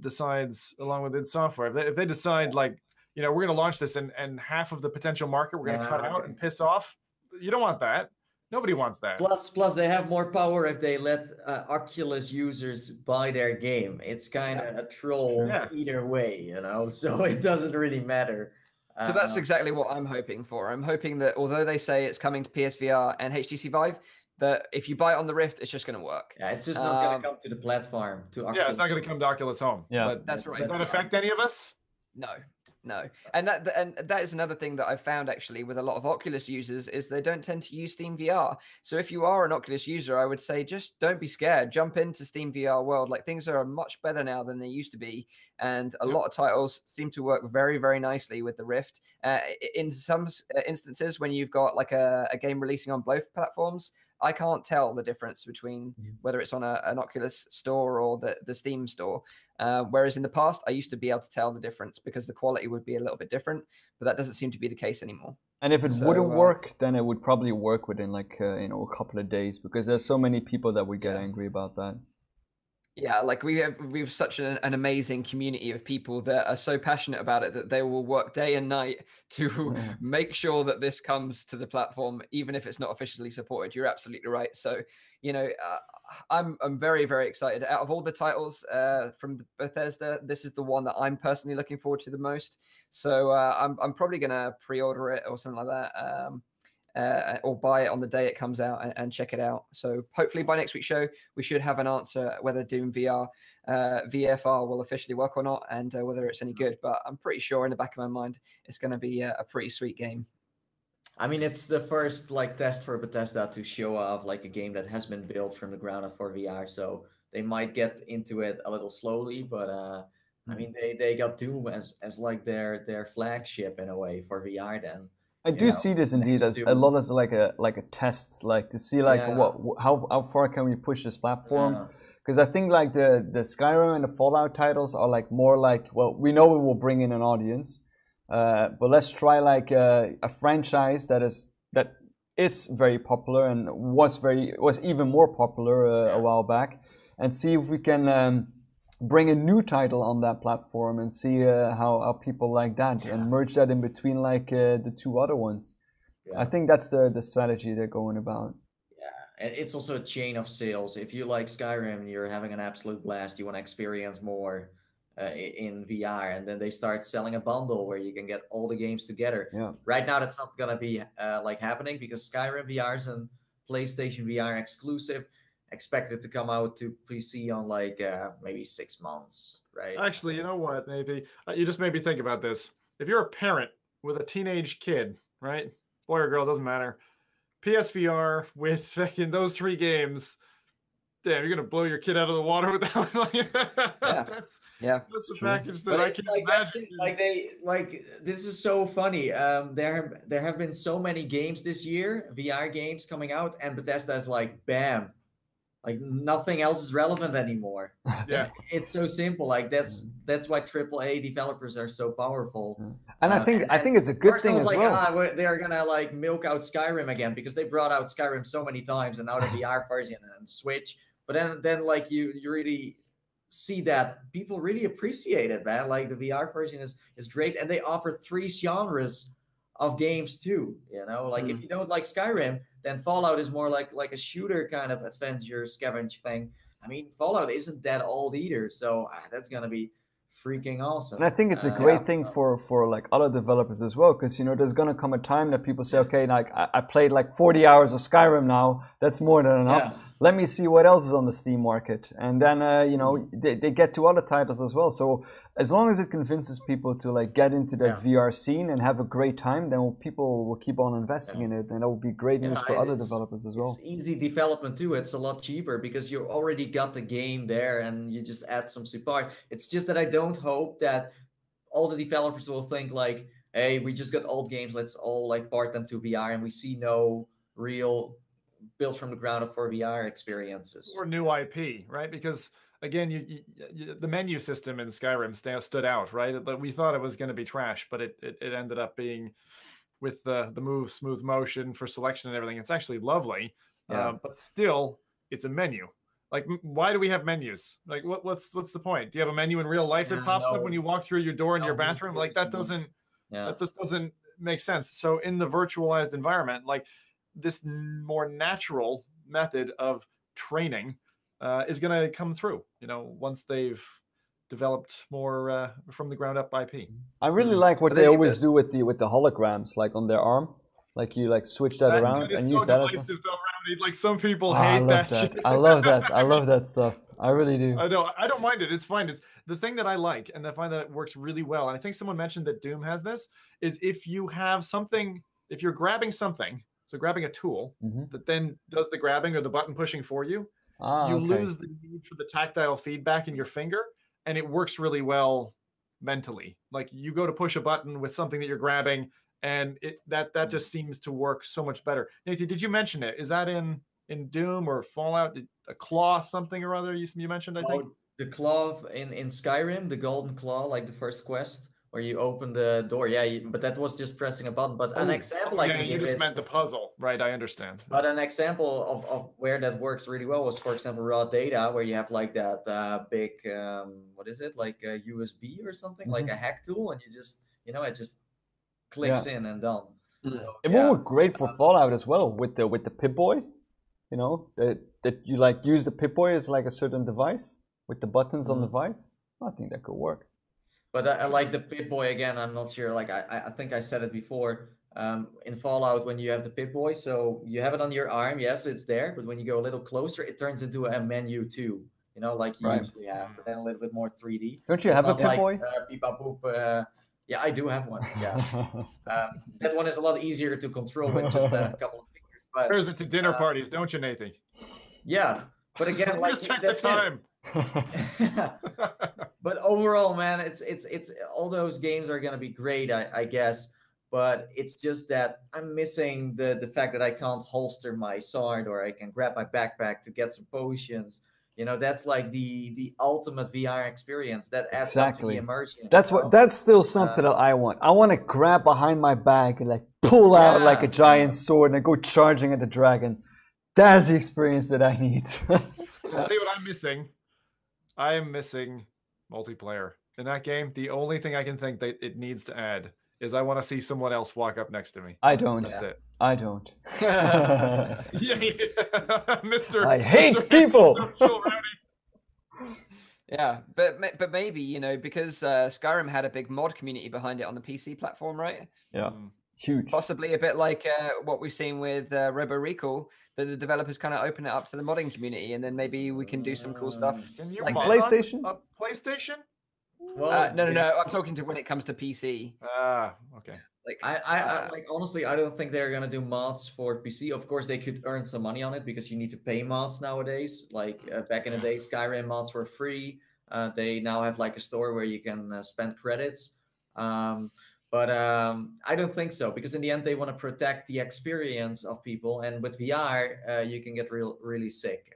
decides, along with its software, if they decide, like, you know, we're going to launch this and half of the potential market we're going to cut out and piss off. You don't want that. Nobody wants that. Plus, they have more power if they let Oculus users buy their game. It's kind of a troll either way, you know, so it doesn't really matter. So that's exactly what I'm hoping for. I'm hoping that although they say it's coming to PSVR and HTC Vive, that if you buy it on the Rift, it's just going to work. Yeah, it's just not going to come to the platform. It's not going to come to Oculus Home. Yeah, but that's right. Does that affect any of us? No. And that is another thing that I've found actually with a lot of Oculus users is they don't tend to use Steam VR. So if you are an Oculus user, I would say just don't be scared. Jump into Steam VR world. Like, things are much better now than they used to be. And a lot of titles seem to work very, very nicely with the Rift. In some instances, when you've got like a game releasing on both platforms, I can't tell the difference between whether it's on an Oculus store or the Steam store. Whereas in the past, I used to be able to tell the difference because the quality would be a little bit different, but that doesn't seem to be the case anymore. And if it wouldn't work, then it would probably work within like a couple of days, because there's so many people that would get angry about that. Yeah, like we have such an amazing community of people that are so passionate about it that they will work day and night to make sure that this comes to the platform, even if it's not officially supported. You're absolutely right. So, you know, I'm very, very excited. Out of all the titles from Bethesda, this is the one that I'm personally looking forward to the most. So I'm probably going to pre-order it or something like that. Or buy it on the day it comes out and check it out. So hopefully by next week's show, we should have an answer whether Doom VR, VFR will officially work or not, and whether it's any good. But I'm pretty sure in the back of my mind, it's going to be a pretty sweet game. I mean, it's the first like test for Bethesda to show off like a game that has been built from the ground up for VR. So they might get into it a little slowly, but I mean, they got Doom as like their flagship in a way for VR then. I do see this indeed as a lot as like a test, like to see like what how far can we push this platform? Because I think like the Skyrim and the Fallout titles are like more like, well, we know we will bring in an audience, but let's try like a franchise that is very popular and was even more popular a while back, and see if we can bring a new title on that platform and see how people like that and merge that in between like the two other ones. I think that's the strategy they're going about. And it's also a chain of sales. If you like Skyrim, you're having an absolute blast, you want to experience more in VR, and then they start selling a bundle where you can get all the games together. Right now that's not gonna be like happening, because Skyrim VR is a PlayStation VR exclusive, expected to come out to PC on like maybe 6 months, right? Actually, you know what, Nathie? You just made me think about this. If you're a parent with a teenage kid, right? Boy or girl, doesn't matter. PSVR with fucking those three games, damn, you're gonna blow your kid out of the water with that one. That's a package that I can imagine. This is so funny. There have been so many games this year, VR games coming out, and Bethesda's like, bam. Like nothing else is relevant anymore. It's so simple. Like that's why AAA developers are so powerful. And I think it's a good thing as well. They are gonna like milk out Skyrim again, because they brought out Skyrim so many times, and now the VR version and Switch. But then like you really see that people really appreciate it, man. Like the VR version is great, and they offer 3 genres of games too. You know, like if you don't like Skyrim, then Fallout is more like a shooter kind of adventure scavenge thing. I mean, Fallout isn't that old either, so that's going to be freaking awesome. And I think it's a great thing for like other developers as well, because, you know, there's gonna come a time that people say, okay, like I played like 40 hours of Skyrim now, that's more than enough. Yeah. Let me see what else is on the Steam market. And then, you know, they get to other titles as well. So as long as it convinces people to like get into that VR scene and have a great time, then people will keep on investing in it. And that would be great news for other developers as well. It's easy development too. It's a lot cheaper because you already got the game there and you just add some support. It's just that I don't hope that all the developers will think like, hey, we just got old games, let's all like port them to VR, and we see no real built from the ground up for VR experiences or new IP, right? Because again, the menu system in Skyrim stood out, right? We thought it was going to be trash, but it ended up being, with the move smooth motion for selection and everything, it's actually lovely. But still, it's a menu. Like, why do we have menus? Like, what's the point? Do you have a menu in real life that pops up when you walk through your door in your bathroom? Like, that doesn't that just doesn't make sense. So in the virtualized environment, like, this more natural method of training is going to come through, you know, once they've developed more from the ground up IP. I really like what they always do with the holograms, like on their arm, like you like switch that around and use that as a... Like, some people hate that shit. I love that. I love that stuff. I really do. I don't mind it. It's fine. It's the thing that I like, and I find that it works really well. And I think someone mentioned that Doom has this, is if you have something, if you're grabbing something, so grabbing a tool that then does the grabbing or the button pushing for you, you lose the need for the tactile feedback in your finger, and it works really well mentally. Like, you go to push a button with something that you're grabbing, and that just seems to work so much better. Nathie, did you mention it? Is that in Doom or Fallout? A claw something or other you mentioned, I think? The claw in Skyrim, the golden claw, like the first quest, where you open the door, but that was just pressing a button. But an example, like you just meant the puzzle, right? I understand. But an example of where that works really well was, for example, Raw Data, where you have like that big, what is it, like a USB or something, like a hack tool, and you just, you know, it just clicks in and done. So, it would work great for Fallout as well with the Pip-Boy, you know, that you like use the Pip-Boy as like a certain device with the buttons on the Vive. I think that could work. But I like the Pip-Boy again. I'm not sure. Like I think I said it before in Fallout, when you have the Pip-Boy, so you have it on your arm. Yes, it's there. But when you go a little closer, it turns into a menu too. You know, like you usually have, but then a little bit more 3D. Don't you have a Pip-Boy? Like, yeah, I do have one. Yeah, that one is a lot easier to control with just a couple of fingers. But there's it to dinner parties, don't you, Nathie? Yeah, but again, like just check the time. But overall, man, it's all those games are gonna be great, I guess, but it's just that I'm missing the fact that I can't holster my sword, or I can grab my backpack to get some potions. You know, that's like the ultimate VR experience that adds up to the immersion. That's what that's still something that I want. I want to grab behind my back and like pull out like a giant sword and go charging at the dragon. That's the experience that I need. I'll tell you what I'm missing. I am missing multiplayer. In that game, the only thing I can think that it needs to add is I want to see someone else walk up next to me. I don't. That's it. I don't. Mr. I hate Mr. people. But maybe, you know, because Skyrim had a big mod community behind it on the PC platform, right? Yeah. Huge. Possibly a bit like what we've seen with Robo Recall, that the developers kind of open it up to the modding community, and then maybe we can do some cool stuff. Can you like PlayStation? PlayStation? Well, no. I'm talking to when it comes to PC. Okay. Like, I like honestly, I don't think they're gonna do mods for PC. Of course, they could earn some money on it because you need to pay mods nowadays. Like back in the day, Skyrim mods were free. They now have like a store where you can spend credits. But I don't think so, because in the end, they want to protect the experience of people. And with VR, you can get really sick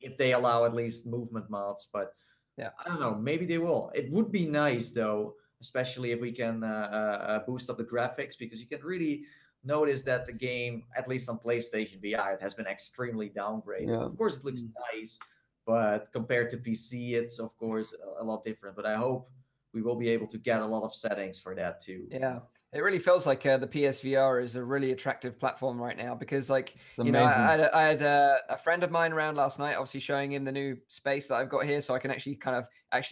if they allow at least movement mods. But yeah, I don't know. Maybe they will. It would be nice, though, especially if we can boost up the graphics, because you can really notice that the game, at least on PlayStation VR, it has been extremely downgraded. Yeah. Of course, it looks nice, but compared to PC, it's, of course, a lot different. But I hope we will be able to get a lot of settings for that too. Yeah, it really feels like the PSVR is a really attractive platform right now, because, like, you know, I had a friend of mine around last night, obviously showing him the new space that I've got here, so I can actually kind of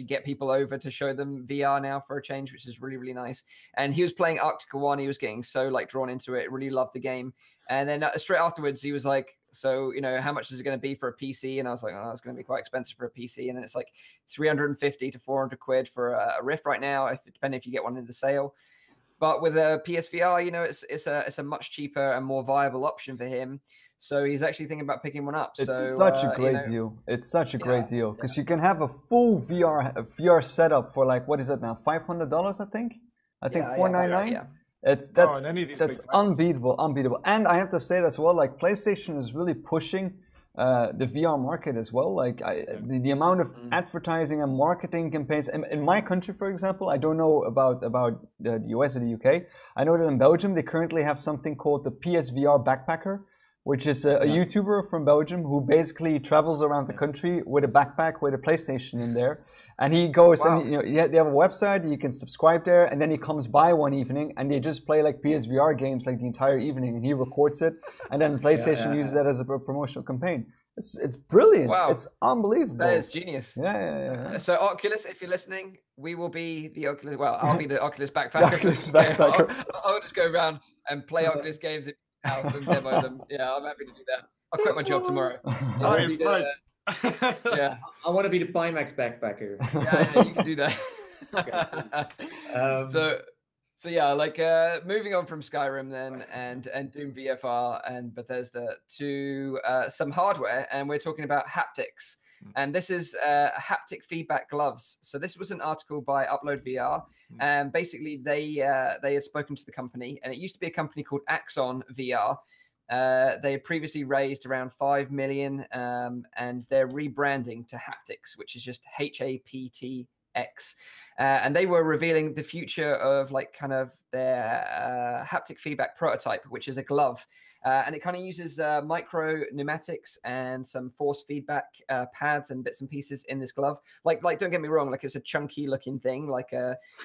get people over to show them VR now for a change, which is really, really nice. And he was playing Arctica 1. He was getting so, like, drawn into it, really loved the game. And then straight afterwards, he was like, so, you know, how much is it going to be for a PC? And I was like, oh, it's going to be quite expensive for a PC. And then it's like 350 to 400 quid for a Rift right now, depending if you get one in the sale. But with a PSVR, you know, it's a much cheaper and more viable option for him. So he's actually thinking about picking one up. It's so, such a great deal. It's such a great deal, because you can have a full VR setup for, like, what is it now? $500, I think. $499. Yeah. That's unbeatable, unbeatable. And I have to say it as well, like, PlayStation is really pushing the VR market as well. Like, the amount of advertising and marketing campaigns in my country, for example, I don't know about the US or the UK. I know that in Belgium they currently have something called the PSVR backpacker, which is a YouTuber from Belgium who basically travels around the country with a backpack with a PlayStation in there. And he goes, and, you know, they have a website, you can subscribe there, and then he comes by one evening, and they just play, like, PSVR games, like, the entire evening, and he records it, and then PlayStation uses that as a promotional campaign. It's brilliant. Wow. It's unbelievable. That is genius. Yeah. So, Oculus, if you're listening, we will be the Oculus, well, I'll be the Oculus backpacker. I'll just go around and play Oculus games in your house and demo them. Yeah, I'm happy to do that. I'll quit my job tomorrow. Yeah, I want to be the Pimax backpacker. Yeah, you can do that. Okay. So yeah, like, moving on from Skyrim then and Doom VFR and Bethesda to some hardware, and we're talking about haptics. And this is haptic feedback gloves. So this was an article by Upload VR, and basically they had spoken to the company, and it used to be a company called Axon VR. They had previously raised around $5 million, and they're rebranding to haptics, which is just HAPTX. And they were revealing the future of, like, kind of their haptic feedback prototype, which is a glove. And it kind of uses micro pneumatics and some force feedback pads and bits and pieces in this glove. Like, don't get me wrong, like, it's a chunky looking thing. Like,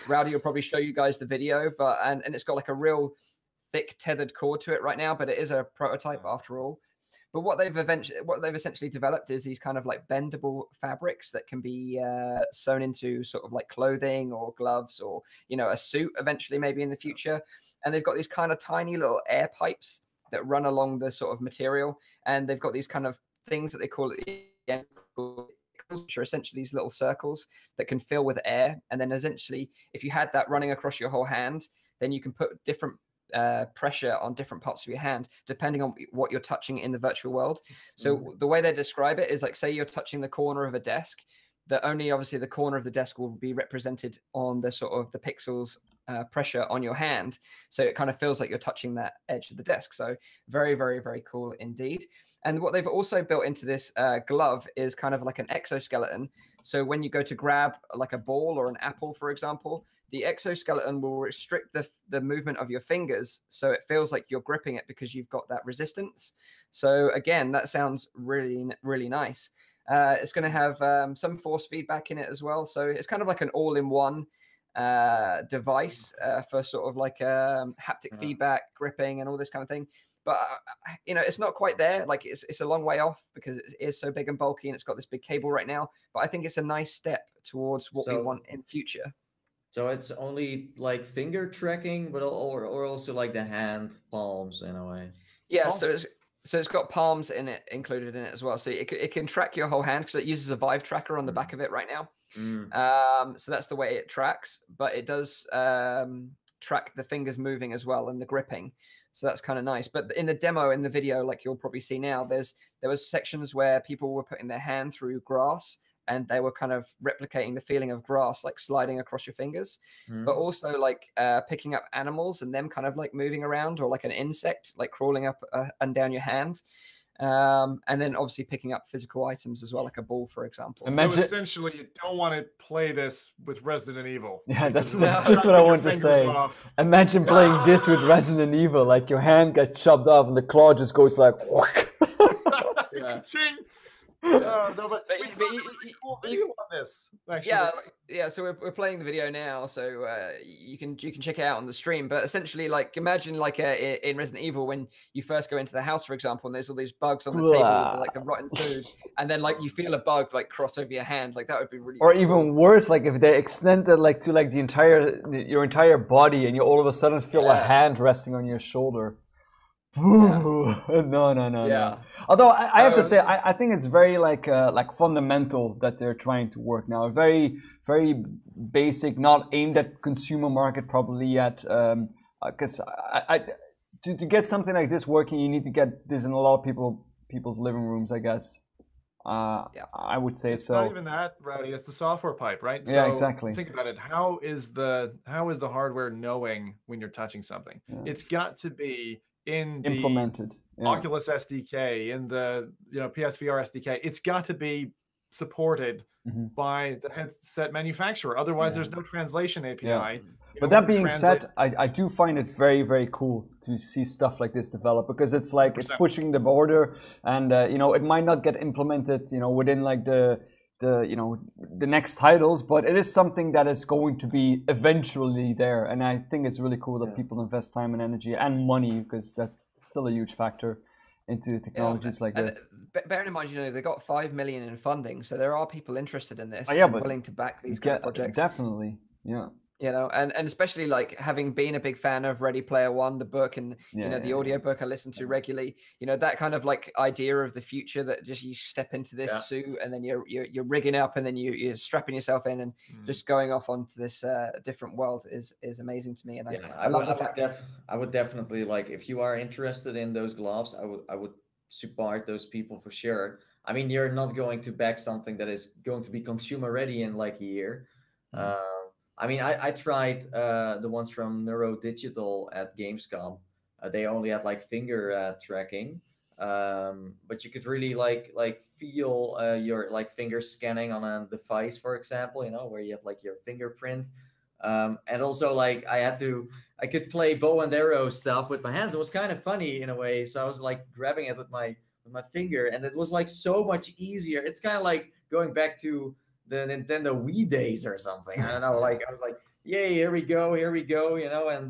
Rowdy will probably show you guys the video, but and it's got, like, a real thick tethered cord to it right now, but it is a prototype after all. But what they've essentially developed is these kind of, like, bendable fabrics that can be sewn into sort of, like, clothing or gloves or, you know, a suit eventually, maybe in the future. And they've got these kind of tiny little air pipes that run along the sort of material, and they've got these kind of things that they call it, which are essentially these little circles that can fill with air. And then essentially, if you had that running across your whole hand, then you can put different pressure on different parts of your hand depending on what you're touching in the virtual world. So the way they describe it is, like, say you're touching the corner of a desk, that only obviously the corner of the desk will be represented on the sort of the pixels pressure on your hand, so it kind of feels like you're touching that edge of the desk. So very, very, very cool indeed. And what they've also built into this glove is kind of like an exoskeleton, so when you go to grab, like, a ball or an apple, for example, the exoskeleton will restrict the movement of your fingers, so it feels like you're gripping it because you've got that resistance. So again, that sounds really, really nice. It's going to have some force feedback in it as well, so it's kind of like an all-in-one device for sort of like haptic feedback, gripping, and all this kind of thing. But you know, it's not quite there. Like, it's a long way off because it is so big and bulky, and it's got this big cable right now. But I think it's a nice step towards what we want in future. So it's only like finger tracking, but or also like the hand palms in a way. Yeah, so it's got palms in it included in it as well. So it can track your whole hand because it uses a Vive tracker on the back of it right now. So that's the way it tracks, but it does track the fingers moving as well and the gripping. So that's kind of nice. But in the demo, in the video, like you'll probably see now, there was sections where people were putting their hand through grass, and they were kind of replicating the feeling of grass, like sliding across your fingers, but also like picking up animals and them kind of like moving around, or like an insect, like crawling up and down your hand. And then obviously picking up physical items as well, like a ball, for example. So essentially, you don't want to play this with Resident Evil. Yeah, that's just what I wanted to say. Imagine playing this with Resident Evil, like your hand got chopped off and the claw just goes like... No, but we saw a really cool video on this, actually. Yeah. So we're playing the video now, so you can check it out on the stream. But essentially, like, imagine like in Resident Evil when you first go into the house, for example, and there's all these bugs on the table, with, like, the rotten food, and then like you feel a bug like cross over your hand, like that would be really. Or cool. Even worse, like if they extend it like to like your entire body, and you all of a sudden feel a hand resting on your shoulder. Ooh, yeah. No. Although I have to say, I think it's very like fundamental that they're trying to work now. Very, very basic, not aimed at consumer market probably yet. Because to get something like this working, you need to get this in a lot of people's living rooms, I guess. I would say so. It's not even that, Rowdy. It's the software pipe, right? Yeah, so exactly. Think about it. How is the hardware knowing when you're touching something? Yeah. It's got to be in the implemented Oculus SDK, in the PSVR SDK. It's got to be supported by the headset manufacturer. Otherwise, there's no translation API. Yeah. But that being said, I do find it very, very cool to see stuff like this develop, because it's like 100%. It's pushing the border, and it might not get implemented within like the next titles, but it is something that is going to be eventually there, and I think it's really cool that people invest time and energy and money, because that's still a huge factor into technologies like this. Bearing in mind, they got $5 million in funding, so there are people interested in this and willing to back these kind of projects. Definitely, yeah. And especially like having been a big fan of Ready Player One, the book, and the audio book I listen to regularly, that kind of like idea of the future that just you step into this suit and then you're rigging up and then you're strapping yourself in and just going off onto this different world is amazing to me. And I would definitely, like, if you are interested in those gloves, I would support those people for sure. I mean, you're not going to back something that is going to be consumer ready in like a year. I mean, I tried the ones from Neuro Digital at Gamescom. They only had like finger tracking, but you could really like feel your like finger scanning on a device, for example, where you have like your fingerprint. And also, like, I could play bow and arrow stuff with my hands. It was kind of funny in a way. So I was like grabbing it with my finger, and it was like so much easier. It's kind of like going back to the Nintendo Wii days or something. I don't know. Like, I was like, yay, here we go, and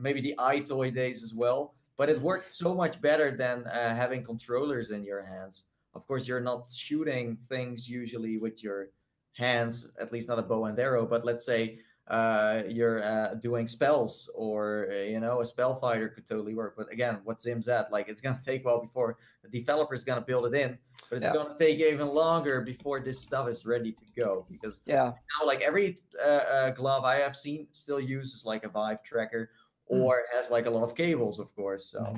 maybe the iToy days as well. But it worked so much better than having controllers in your hands. Of course, you're not shooting things usually with your hands, at least not a bow and arrow. But let's say you're doing spells, or, a spell fighter could totally work. But again, what Zim said, like, it's going to take a while before the developer is going to build it in. But it's going to take even longer before this stuff is ready to go, because now, like, every glove I have seen still uses like a Vive tracker or has like a lot of cables, of course. So,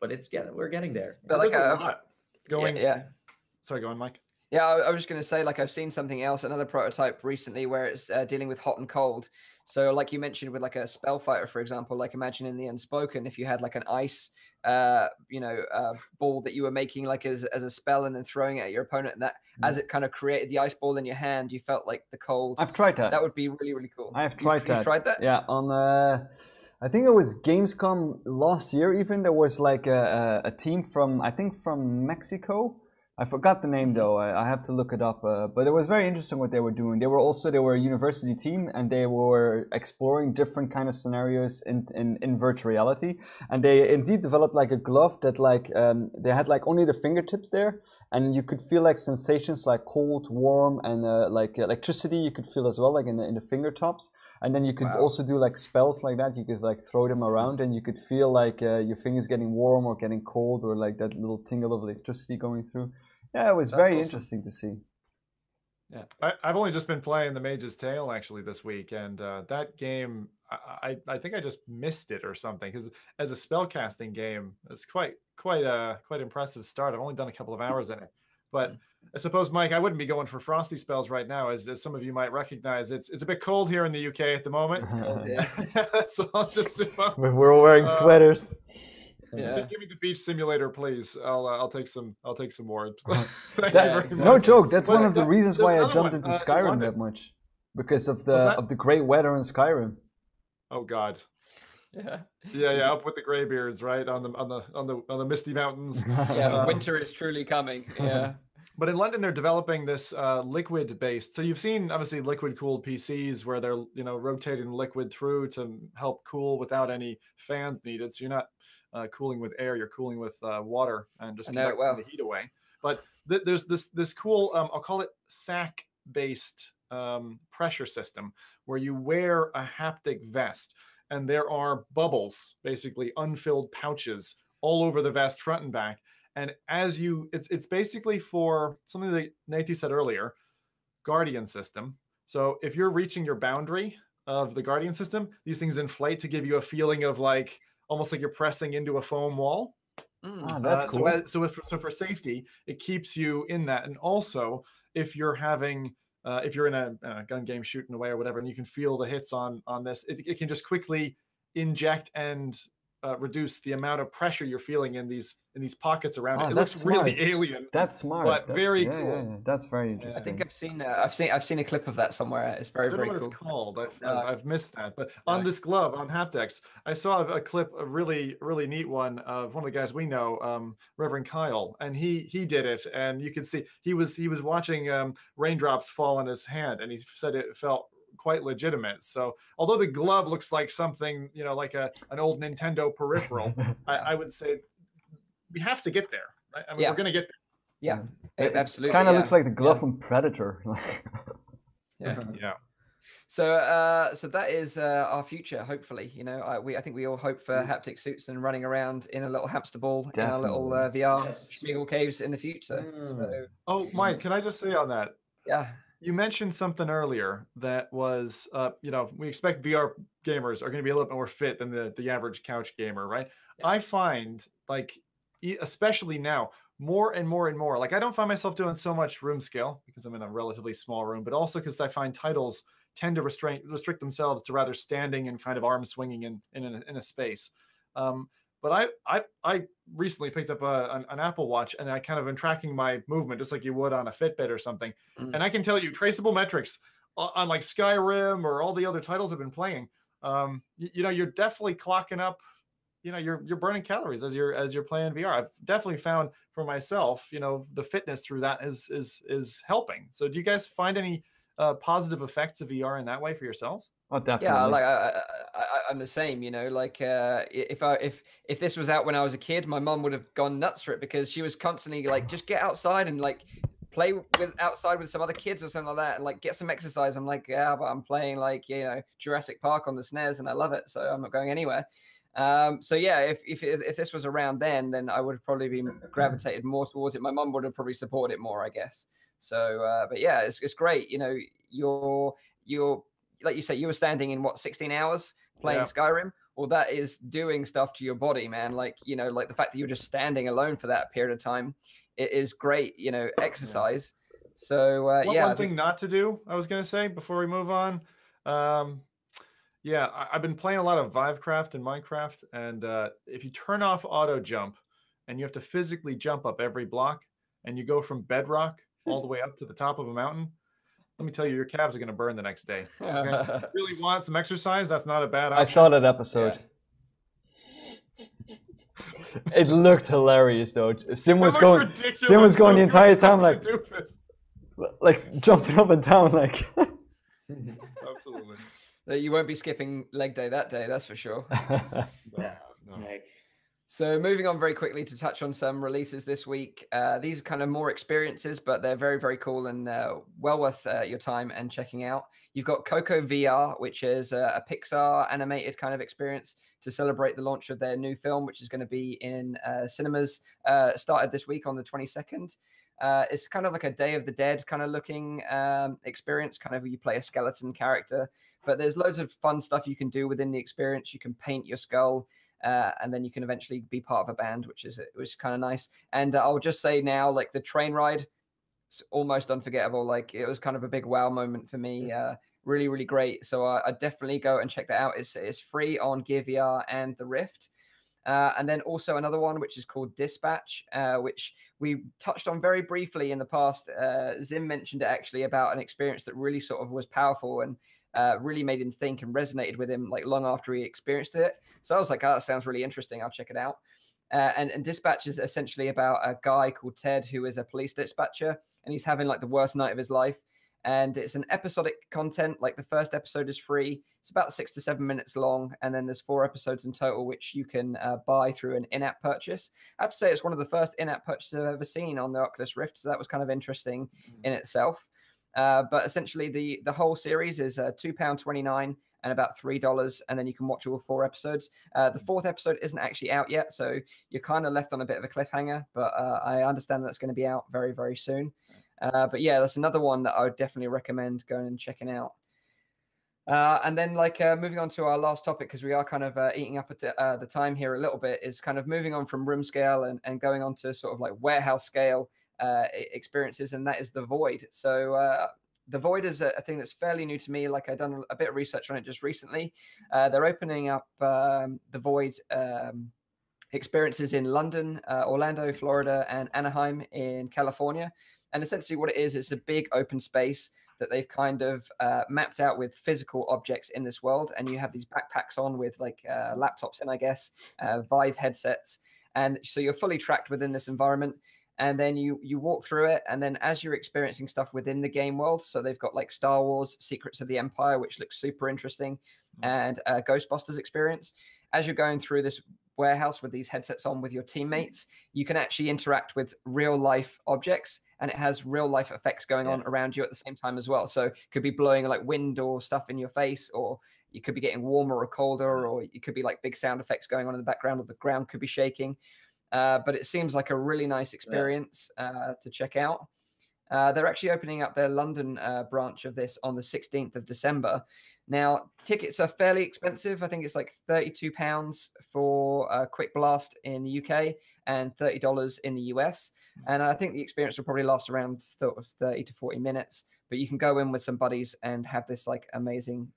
but we're getting there. But like, sorry, go on, Mike. Yeah, I was just going to say, like, I've seen something else, another prototype recently where it's dealing with hot and cold. So, like you mentioned, with like a spell fighter, for example, like imagine in the Unspoken, if you had like an ice, ball that you were making like as a spell and then throwing it at your opponent, and that as it kind of created the ice ball in your hand, you felt like the cold. I've tried that. That would be really, really cool. I have tried that. You've tried that? Yeah, on I think it was Gamescom last year. Even there was like a team from Mexico. I forgot the name though. I have to look it up. But it was very interesting what they were doing. They were a university team, and they were exploring different kind of scenarios in virtual reality. And they indeed developed like a glove that like they had like only the fingertips there, and you could feel like sensations like cold, warm, and like electricity. You could feel as well, like in the fingertips. And then you could also do like spells like that. You could like throw them around, and you could feel like your fingers getting warm or getting cold, or like that little tingle of electricity going through. Yeah, it was very interesting to see. Yeah, I've only just been playing The Mage's Tale actually this week, and that game I think I just missed it or something, because as a spellcasting game, it's quite impressive start. I've only done a couple of hours in it, but I suppose, Mike, I wouldn't be going for frosty spells right now, as some of you might recognize. It's a bit cold here in the UK at the moment. It's cold, so I'll just we're all wearing sweaters. Yeah. Give me the beach simulator, please. I'll take some more. No joke. That's one of the reasons why I jumped into Skyrim that much, because of the great weather in Skyrim. Oh God. Yeah. Up with the graybeards, right, on the misty mountains. Winter is truly coming. Yeah. But in London, they're developing this liquid-based. So you've seen, obviously, liquid-cooled PCs where they're, you know, rotating liquid through to help cool without any fans needed. So you're not cooling with air; you're cooling with water and just the heat away. But there's this cool, I'll call it SAC-based pressure system where you wear a haptic vest, and there are bubbles, basically unfilled pouches, all over the vest, front and back. And as you, it's basically for something that Nathie said earlier, Guardian system. So if you're reaching your boundary of the Guardian system, these things inflate to give you a feeling of like, almost like you're pressing into a foam wall. Oh, that's cool. So for safety, it keeps you in that. And also if you're having, if you're in a gun game shooting away or whatever, and you can feel the hits on this, it can just quickly inject and reduce the amount of pressure you're feeling in these pockets around it. It looks really alien. That's smart, but very cool. That's very interesting. I think I've seen a clip of that somewhere. It's very cool. I don't know what it's called. I've missed that. But on this glove on HaptX, I saw a clip, a really really neat one of one of the guys we know, Reverend Kyle, and he did it, and you could see he was watching raindrops fall on his hand, and he said it felt quite legitimate. So although the glove looks like something, you know, like an old Nintendo peripheral, I would say we have to get there, right? I mean, we're going to get there. Yeah, absolutely. It kind of looks like the glove from Predator. Yeah. So that is our future, hopefully. You know, I think we all hope for haptic suits and running around in a little hamster ball in our little VR Schmeagle caves in the future. So, Mike, can I just say on that? Yeah. You mentioned something earlier that was, you know, we expect VR gamers are going to be a little bit more fit than the average couch gamer, right? Yeah. I find, like, especially now, more and more and more, like, I don't find myself doing so much room scale because I'm in a relatively small room, but also because I find titles tend to restrict themselves to rather standing and kind of arm swinging in a space. But I recently picked up an Apple Watch, and I kind of been tracking my movement just like you would on a Fitbit or something. And I can tell you traceable metrics on like Skyrim or all the other titles I've been playing. You know, you're definitely clocking up. You know, you're burning calories as you're playing VR. I've definitely found for myself, you know, the fitness through that is helping. So do you guys find any positive effects of VR in that way for yourselves? Oh, definitely. Yeah, like I'm the same, you know, like if this was out when I was a kid, my mom would have gone nuts for it because she was constantly like, just get outside and like play outside with some other kids or something like that and like get some exercise. I'm like, yeah, but I'm playing like, you know, Jurassic Park on the snares and I love it. So I'm not going anywhere. So yeah, if this was around then I would have probably been gravitated more towards it. My mom would have probably supported it more, I guess. So, but yeah, it's great. You know, you're like you say, you were standing in what, 16 hours playing Skyrim? Well, that is doing stuff to your body, man. Like, you know, like the fact that you're just standing alone for that period of time, it is great, you know, exercise. So, one thing not to do, I was going to say before we move on. I've been playing a lot of Vivecraft and Minecraft. And if you turn off auto jump and you have to physically jump up every block and you go from bedrock all the way up to the top of a mountain, let me tell you, your calves are going to burn the next day. Okay? If you really want some exercise, that's not a bad option. I saw that episode. Yeah. It looked hilarious, though. Sim was going the entire time like jumping up and down. Like. Absolutely. You won't be skipping leg day that day, that's for sure. No. So moving on very quickly to touch on some releases this week. These are kind of more experiences, but they're very, very cool and well worth your time and checking out. You've got Coco VR, which is a Pixar animated kind of experience to celebrate the launch of their new film, which is going to be in cinemas, started this week on the 22nd. It's kind of like a Day of the Dead kind of looking experience, kind of where you play a skeleton character. But there's loads of fun stuff you can do within the experience. You can paint your skull. And then you can eventually be part of a band, which is kind of nice. And I'll just say now, like the train ride, it's almost unforgettable. Like it was kind of a big wow moment for me. Really, really great. So I definitely go and check that out. It's free on Gear VR and the Rift. And then also another one, which is called Dispatch, which we touched on very briefly in the past. Zim mentioned it actually about an experience that really sort of was powerful and really made him think and resonated with him like long after he experienced it. So I was like, oh, that sounds really interesting. I'll check it out. And Dispatch is essentially about a guy called Ted who is a police dispatcher, and he's having like the worst night of his life. And it's an episodic content. Like the first episode is free. It's about 6 to 7 minutes long. And then there's 4 episodes in total, which you can buy through an in-app purchase. I have to say it's one of the first in-app purchases I've ever seen on the Oculus Rift. So that was kind of interesting in itself. But essentially the whole series is £2.29 and about $3. And then you can watch all 4 episodes. The 4th episode isn't actually out yet. So you're kind of left on a bit of a cliffhanger. But I understand that's going to be out very, very soon. But yeah, that's another one that I would definitely recommend going and checking out. And then like moving on to our last topic, because we are kind of eating up at the time here a little bit, is kind of moving on from room scale and going on to sort of like warehouse scale experiences, and that is The Void. So The Void is a thing that's fairly new to me. Like I've done a bit of research on it just recently. They're opening up The Void experiences in London, Orlando, Florida, and Anaheim in California. And essentially what it is, it's a big open space that they've kind of mapped out with physical objects in this world. And you have these backpacks on with like laptops in, I guess, Vive headsets. And so you're fully tracked within this environment. And then you walk through it, and then as you're experiencing stuff within the game world, so they've got like Star Wars, Secrets of the Empire, which looks super interesting, and Ghostbusters experience. As you're going through this warehouse with these headsets on with your teammates, you can actually interact with real-life objects, and it has real-life effects going on around you at the same time as well. So it could be blowing like wind or stuff in your face, or you could be getting warmer or colder, or you could be like big sound effects going on in the background, or the ground could be shaking. But it seems like a really nice experience to check out. They're actually opening up their London branch of this on the 16th of December. Now, tickets are fairly expensive. I think it's like £32 for a quick blast in the UK and $30 in the US. And I think the experience will probably last around sort of 30 to 40 minutes. But you can go in with some buddies and have this like amazing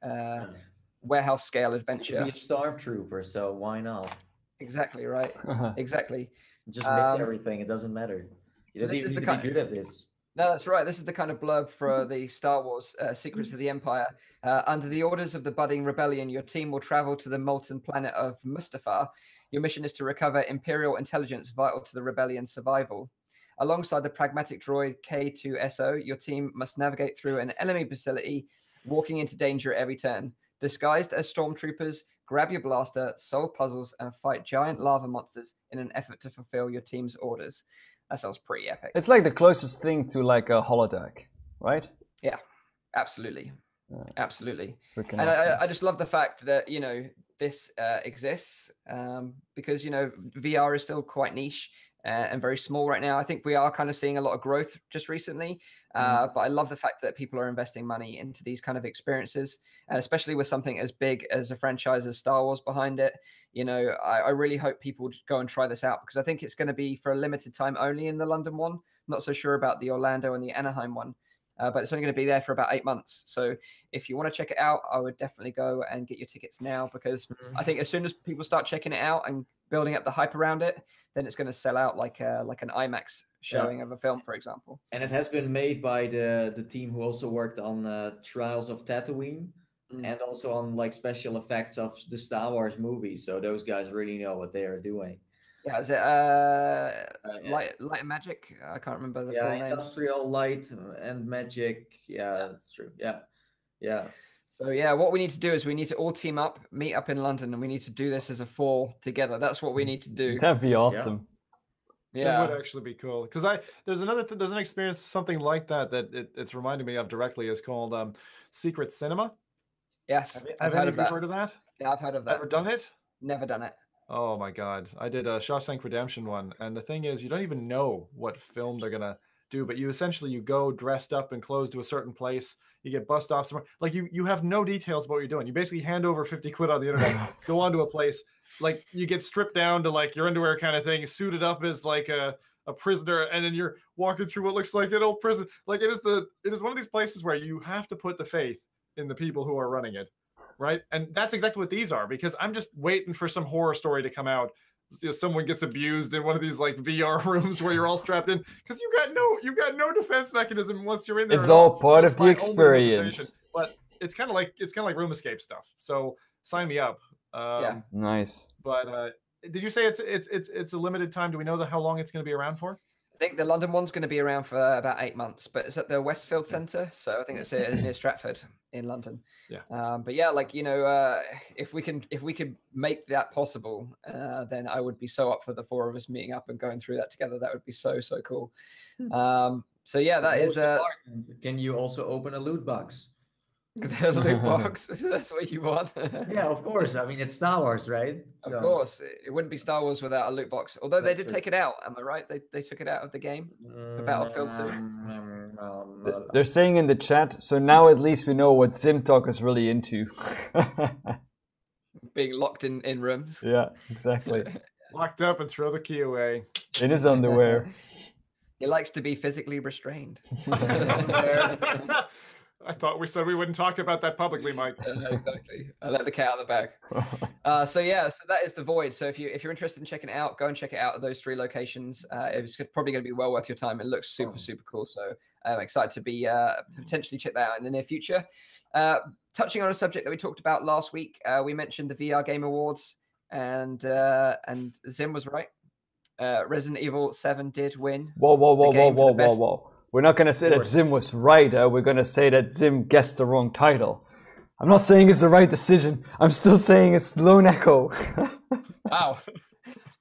warehouse scale adventure. You could be a stormtrooper, so why not? Exactly right. Exactly. Just mix everything. It doesn't matter. You don't even need to be good at this. No, that's right. This is the kind of blurb for the Star Wars Secrets of the Empire. Under the orders of the budding rebellion, your team will travel to the molten planet of Mustafar. Your mission is to recover Imperial intelligence vital to the rebellion's survival. Alongside the pragmatic droid K2SO, your team must navigate through an enemy facility, walking into danger at every turn. Disguised as stormtroopers, grab your blaster, solve puzzles, and fight giant lava monsters in an effort to fulfill your team's orders. That sounds pretty epic. It's like the closest thing to like a holodeck, right? Yeah, absolutely. Yeah. Absolutely. And I just love the fact that, you know, this exists because, you know, VR is still quite niche and very small right now. I think we are kind of seeing a lot of growth just recently, but I love the fact that people are investing money into these kind of experiences, and especially with something as big as a franchise as Star Wars behind it. You know, I really hope people go and try this out, because I think it's going to be for a limited time only in the London one. I'm not so sure about the Orlando and the Anaheim one, but it's only going to be there for about 8 months. So if you want to check it out, I would definitely go and get your tickets now, because I think as soon as people start checking it out and building up the hype around it, then it's going to sell out like an IMAX showing of a film, for example. And it has been made by the team who also worked on Trials of Tatooine and also on like special effects of the Star Wars movies. So those guys really know what they are doing. Yeah, is it Light and Magic? I can't remember the full name. Industrial Light and Magic. Yeah, that's true. Yeah, yeah. So yeah, what we need to do is we need to all team up, meet up in London, and we need to do this as a 4 together. That's what we need to do. That'd be awesome. Yeah, it would actually be cool, because there's an experience, something like that, that it's reminding me of directly. It's called Secret Cinema. Yes, have you heard of that? Yeah, I've heard of that. Ever done it? Never done it. Oh my God, I did a Shawshank Redemption one, and the thing is, you don't even know what film they're gonna do, but you go dressed up and clothes to a certain place. You get bussed off somewhere. Like you have no details about what you're doing. You basically hand over 50 quid on the internet, go onto a place, like you get stripped down to like your underwear kind of thing, suited up as like a prisoner, and then you're walking through what looks like an old prison. Like it is one of these places where you have to put the faith in the people who are running it, right? And that's exactly what these are, because I'm just waiting for some horror story to come out. You know, someone gets abused in one of these like VR rooms where you're all strapped in, because you got no defense mechanism once you're in there. It's all part of the experience. But it's kind of like room escape stuff. So sign me up. Nice. But Did you say it's a limited time? Do we know how long it's going to be around for? I think the London one's going to be around for about 8 months, but it's at the Westfield Centre, so I think it's near Stratford in London. Yeah. But yeah, like, you know, if we can make that possible, then I would be so up for the four of us meeting up and going through that together. That would be so cool. So yeah, that is. Can you also open a loot box? The loot box. That's what you want. Yeah, of course. I mean, it's Star Wars, right? So. Of course, it wouldn't be Star Wars without a loot box. Although that's they did take it out. Am I right? They took it out of the game for Battlefield 2. They're saying in the chat. So now at least we know what Zimtok is really into. Being locked in rooms. Yeah, exactly. Locked up and throw the key away. It is underwear. He likes to be physically restrained. I thought we said we wouldn't talk about that publicly, Mike. Exactly. I let the cat out of the bag. So yeah, so that is The Void. So if you're interested in checking it out, go and check it out at those three locations. It's probably going to be well worth your time. It looks super cool. So I'm excited to be potentially check that out in the near future. Touching on a subject that we talked about last week, we mentioned the VR Game Awards, and Zim was right. Resident Evil 7 did win. Whoa. We're not going to say that Zim was right. We're going to say that Zim guessed the wrong title. I'm not saying it's the right decision. I'm still saying it's Lone Echo. Wow.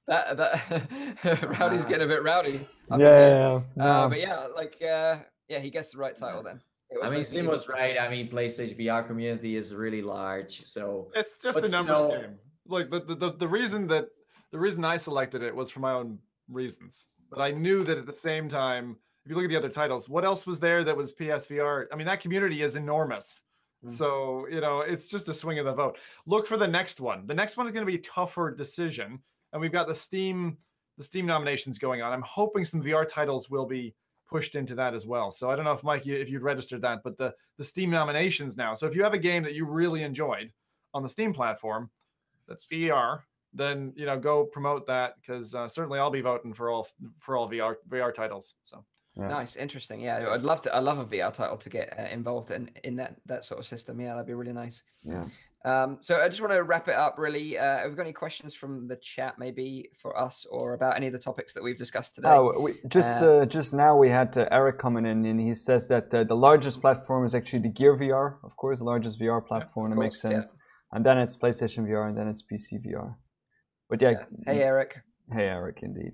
Rowdy's getting a bit rowdy. But yeah, like, he guessed the right title then. I mean, Zim was right. I mean, PlayStation VR community is really large. So it's just a numbers game. Like, the reason I selected it was for my own reasons. But I knew that at the same time, if you look at the other titles, what else was there that was PSVR? I mean, that community is enormous. So, you know, it's just a swing of the vote. Look for the next one. The next one is going to be a tougher decision. And we've got the Steam nominations going on. I'm hoping some VR titles will be pushed into that as well. So I don't know if, Mike, if you'd registered that, but the Steam nominations now. So if you have a game that you really enjoyed on the Steam platform, that's VR, then, you know, go promote that, because certainly I'll be voting for all VR titles. So. Yeah. Nice, interesting. Yeah, I'd love to. I love a VR title to get involved in that sort of system. Yeah, that'd be really nice. Yeah. So I just want to wrap it up. Really, have we got any questions from the chat, maybe for us, or about any of the topics that we've discussed today? Oh, just now we had Eric coming in, and he says that the largest platform is actually the Gear VR, of course, the largest VR platform. Yeah, it makes sense. Yeah. And then it's PlayStation VR, and then it's PC VR. But yeah. Hey, Eric. Hey, Eric, indeed.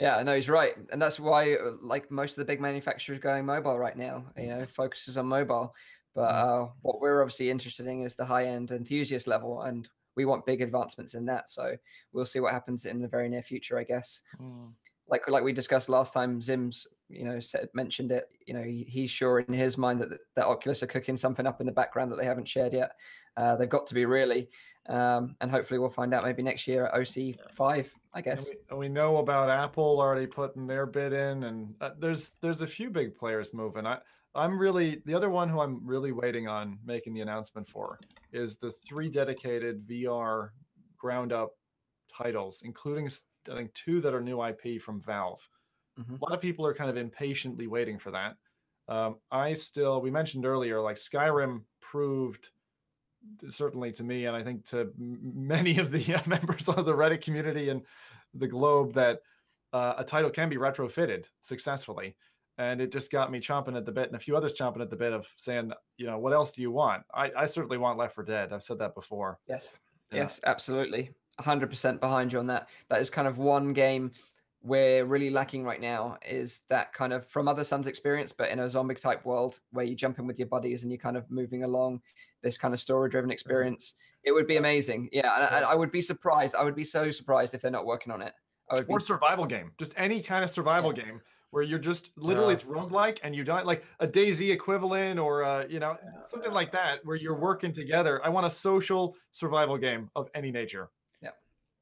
Yeah, no, he's right. And that's why, like, most of the big manufacturers going mobile right now, you know, focuses on mobile. But what we're obviously interested in is the high-end enthusiast level, and we want big advancements in that. So we'll see what happens in the very near future, I guess. Mm. Like we discussed last time, Zim's, you know, mentioned it. You know, he's sure in his mind that Oculus are cooking something up in the background that they haven't shared yet. They've got to be, really. And hopefully we'll find out maybe next year at OC5, I guess. And we know about Apple already putting their bid in, and there's a few big players moving. The other one who I'm really waiting on making the announcement for is the three dedicated VR ground up titles, including I think two that are new IP from Valve. Mm-hmm. A lot of people are kind of impatiently waiting for that. We mentioned earlier, like, Skyrim proved, certainly to me, and I think to many of the members of the Reddit community and the globe, that a title can be retrofitted successfully. And it just got me chomping at the bit, and a few others chomping at the bit, of saying, you know, what else do you want? I certainly want Left 4 Dead. I've said that before. Yes. Yeah. Yes, absolutely. 100% behind you on that. That is kind of one game we're really lacking right now, is that kind of From Other Suns experience, but in a zombie type world where you jump in with your buddies and you're kind of moving along, this kind of story driven experience. It would be amazing. Yeah. And I would be surprised. I would be so surprised if they're not working on it. Or survival game, just any kind of survival game where you're just literally it's roguelike and you die, like a DayZ equivalent, or you know, something like that, where you're working together. I want a social survival game of any nature.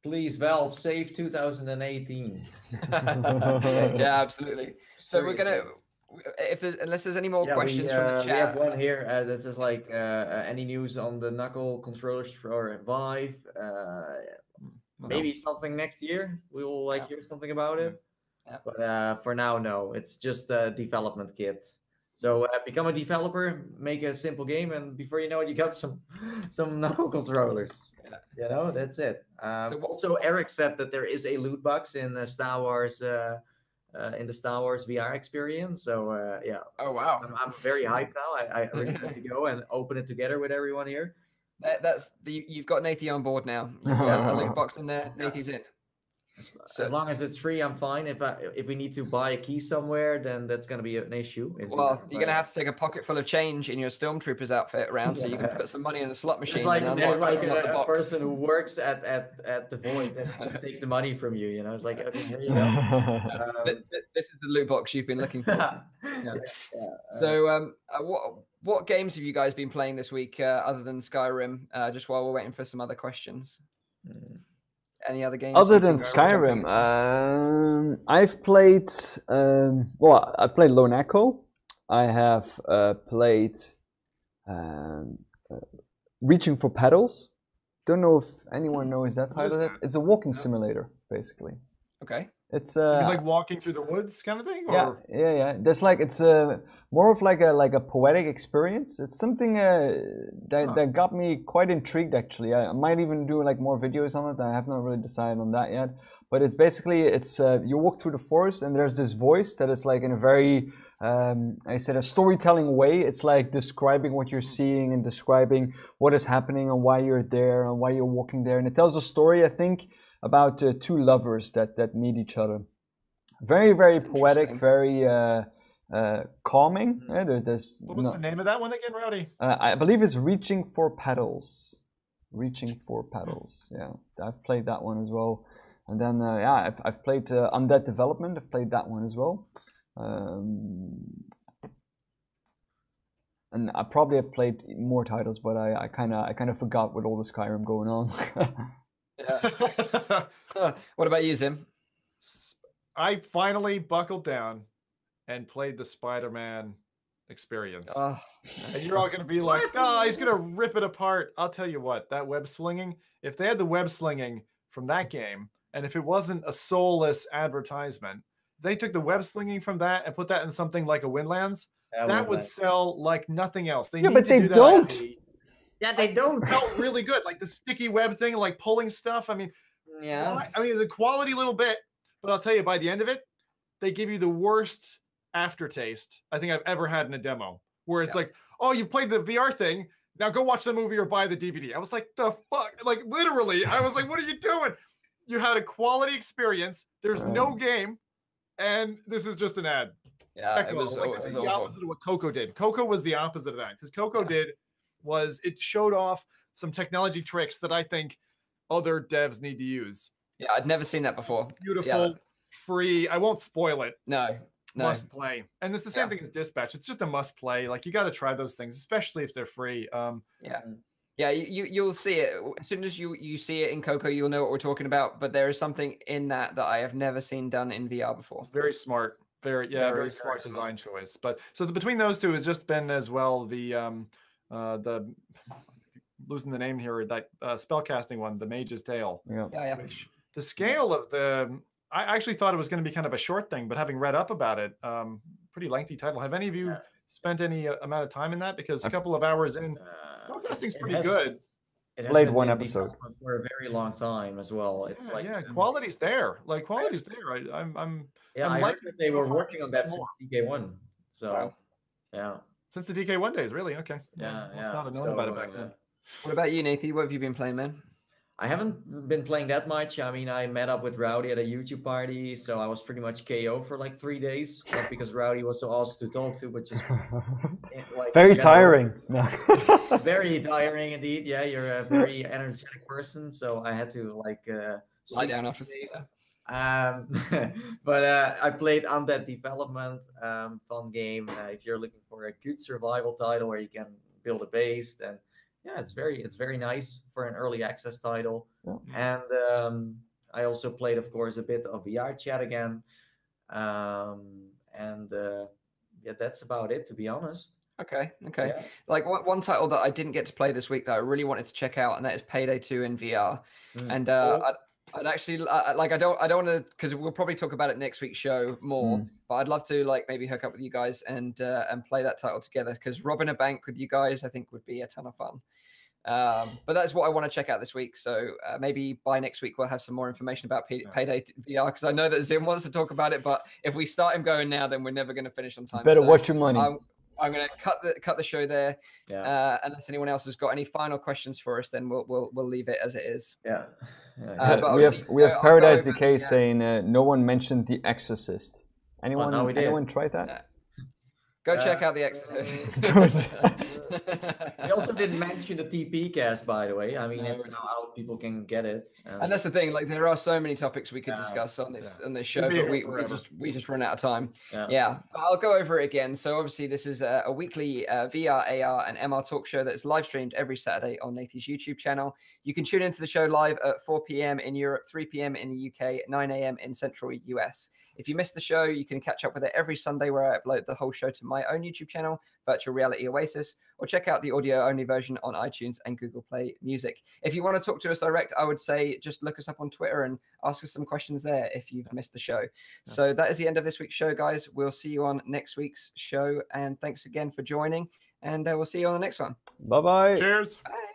Please, Valve, save 2018. Yeah, absolutely. So we're gonna, unless there's any more questions from the chat. We have one here that says, like, any news on the knuckle controllers for Vive? Maybe something next year. We will hear something about it. Yeah. But for now, no. It's just a development kit. So become a developer, make a simple game, and before you know it, you got some knuckle controllers. Yeah. You know, that's it. Also, Eric said that there is a loot box in Star Wars, in the Star Wars VR experience. So yeah. Oh wow! I'm very hyped now. I really want to go and open it together with everyone here. You've got Nathie on board now. A loot box in there. Yeah. Nathie's in. So, as long as it's free, I'm fine. If we need to buy a key somewhere, then that's going to be an issue. Well, you're going to have to take a pocket full of change in your Stormtrooper's outfit around, so you can put some money in a slot machine. It's like there's like a person who works at the Void that just takes the money from you. You know, it's like, okay, here you go. This is the loot box you've been looking for. So, what games have you guys been playing this week other than Skyrim? Just while we're waiting for some other questions. Any other games other than Skyrim? I've played I've played Lone Echo. I have played Reaching for Petals. Don't know if anyone knows that title. It's a walking simulator, basically. Okay. It's like walking through the woods kind of thing. Or? Yeah. That's like more of like a poetic experience. It's something that got me quite intrigued, actually. I might even do like more videos on it. I have not really decided on that yet. But it's basically you walk through the forest and there's this voice that is like in a very a storytelling way. It's like describing what you're seeing and describing what is happening and why you're there and why you're walking there. And it tells a story, I think, about two lovers that meet each other. Very, very poetic, very calming. Yeah, what was the name of that one again, Rowdy? I believe it's Reaching for Petals. Reaching for Petals, yeah. I've played that one as well. And then, I've played Undead Development. I've played that one as well. And I probably have played more titles, but I kind of forgot with all the Skyrim going on. Yeah. What about you, Zim? I finally buckled down and played the Spider-Man experience. And you're all going to be like, oh, he's going to rip it apart. I'll tell you what, that web slinging, if they had the web slinging from that game, and if it wasn't a soulless advertisement, they took the web slinging from that and put that in something like a Windlands, that would sell like nothing else. But they don't. Yeah, they don't. Felt really good, like the sticky web thing, like pulling stuff. I mean, it's a quality little bit, but I'll tell you, by the end of it, they give you the worst aftertaste I think I've ever had in a demo, where it's like, oh, you've played the VR thing, now go watch the movie or buy the DVD. I was like, the fuck, like literally, I was like, what are you doing? You had a quality experience. There's no game, and this is just an ad. Yeah, it was the opposite of what Coco did. Coco was the opposite of that, because Coco it showed off some technology tricks that I think other devs need to use. Yeah, I'd never seen that before. Beautiful, free. I won't spoil it. No. Must play. And it's the same thing as Dispatch. It's just a must play. Like, you got to try those things, especially if they're free. Yeah, you'll see it. As soon as you see it in Coco, you'll know what we're talking about. But there is something in that I have never seen done in VR before. Very smart. Very smart design choice. But so between those two has just been as well the... losing the name here, that spellcasting one, the Mage's Tale. Yeah. Which, the scale of I actually thought it was going to be kind of a short thing, but having read up about it, pretty lengthy title. Have any of you spent any amount of time in that? Because a couple of hours in, spellcasting's pretty good. It has played one episode for a very long time as well. It's quality's there. Like, quality's there. I like that they were working on that since DK1. So, Since the DK1 days, really? Okay. Yeah. It's not known about it back then. What about you, Nathie? What have you been playing, man? I haven't been playing that much. I mean, I met up with Rowdy at a YouTube party, so I was pretty much KO for like 3 days, but because Rowdy was so awesome to talk to, which is like, very tiring. Very tiring indeed. Yeah, you're a very energetic person, so I had to like lie down after this. But I played Undead Development, fun game. If you're looking for a good survival title where you can build a base, then it's very nice for an early access title. Yeah. And I also played, of course, a bit of VR Chat again. That's about it, to be honest. Okay. Yeah. Like one title that I didn't get to play this week that I really wanted to check out, and that is Payday 2 in VR. And I'd actually like I don't want to, because we'll probably talk about it next week's show more. But I'd love to like maybe hook up with you guys and play that title together, because robbing a bank with you guys I think would be a ton of fun. But that's what I want to check out this week. So maybe by next week we'll have some more information about Payday VR, because I know that Zim wants to talk about it. But if we start him going now, then we're never going to finish on time. Better watch your money. I'm going to cut the show there. Yeah. Unless anyone else has got any final questions for us, then we'll leave it as it is. Yeah. We have Paradise Decay saying no one mentioned The Exorcist. Anyone? Well, no, anyone tried that? No. Go check out The Exorcist. We also didn't mention the TP Cast, by the way. I mean, it's now out; people can get it. And that's the thing. Like, there are so many topics we could discuss on this show, but we just run out of time. Yeah. But I'll go over it again. So obviously, this is a weekly VR, AR, and MR talk show that's live streamed every Saturday on Nathie's YouTube channel. You can tune into the show live at 4 p.m. in Europe, 3 p.m. in the UK, 9 a.m. in Central US. If you missed the show, you can catch up with it every Sunday, where I upload the whole show to my own YouTube channel, Virtual Reality Oasis, or check out the audio-only version on iTunes and Google Play Music. If you want to talk to us direct, I would say just look us up on Twitter and ask us some questions there if you've missed the show. So that is the end of this week's show, guys. We'll see you on next week's show, and thanks again for joining, and we'll see you on the next one. Bye-bye. Cheers. Bye.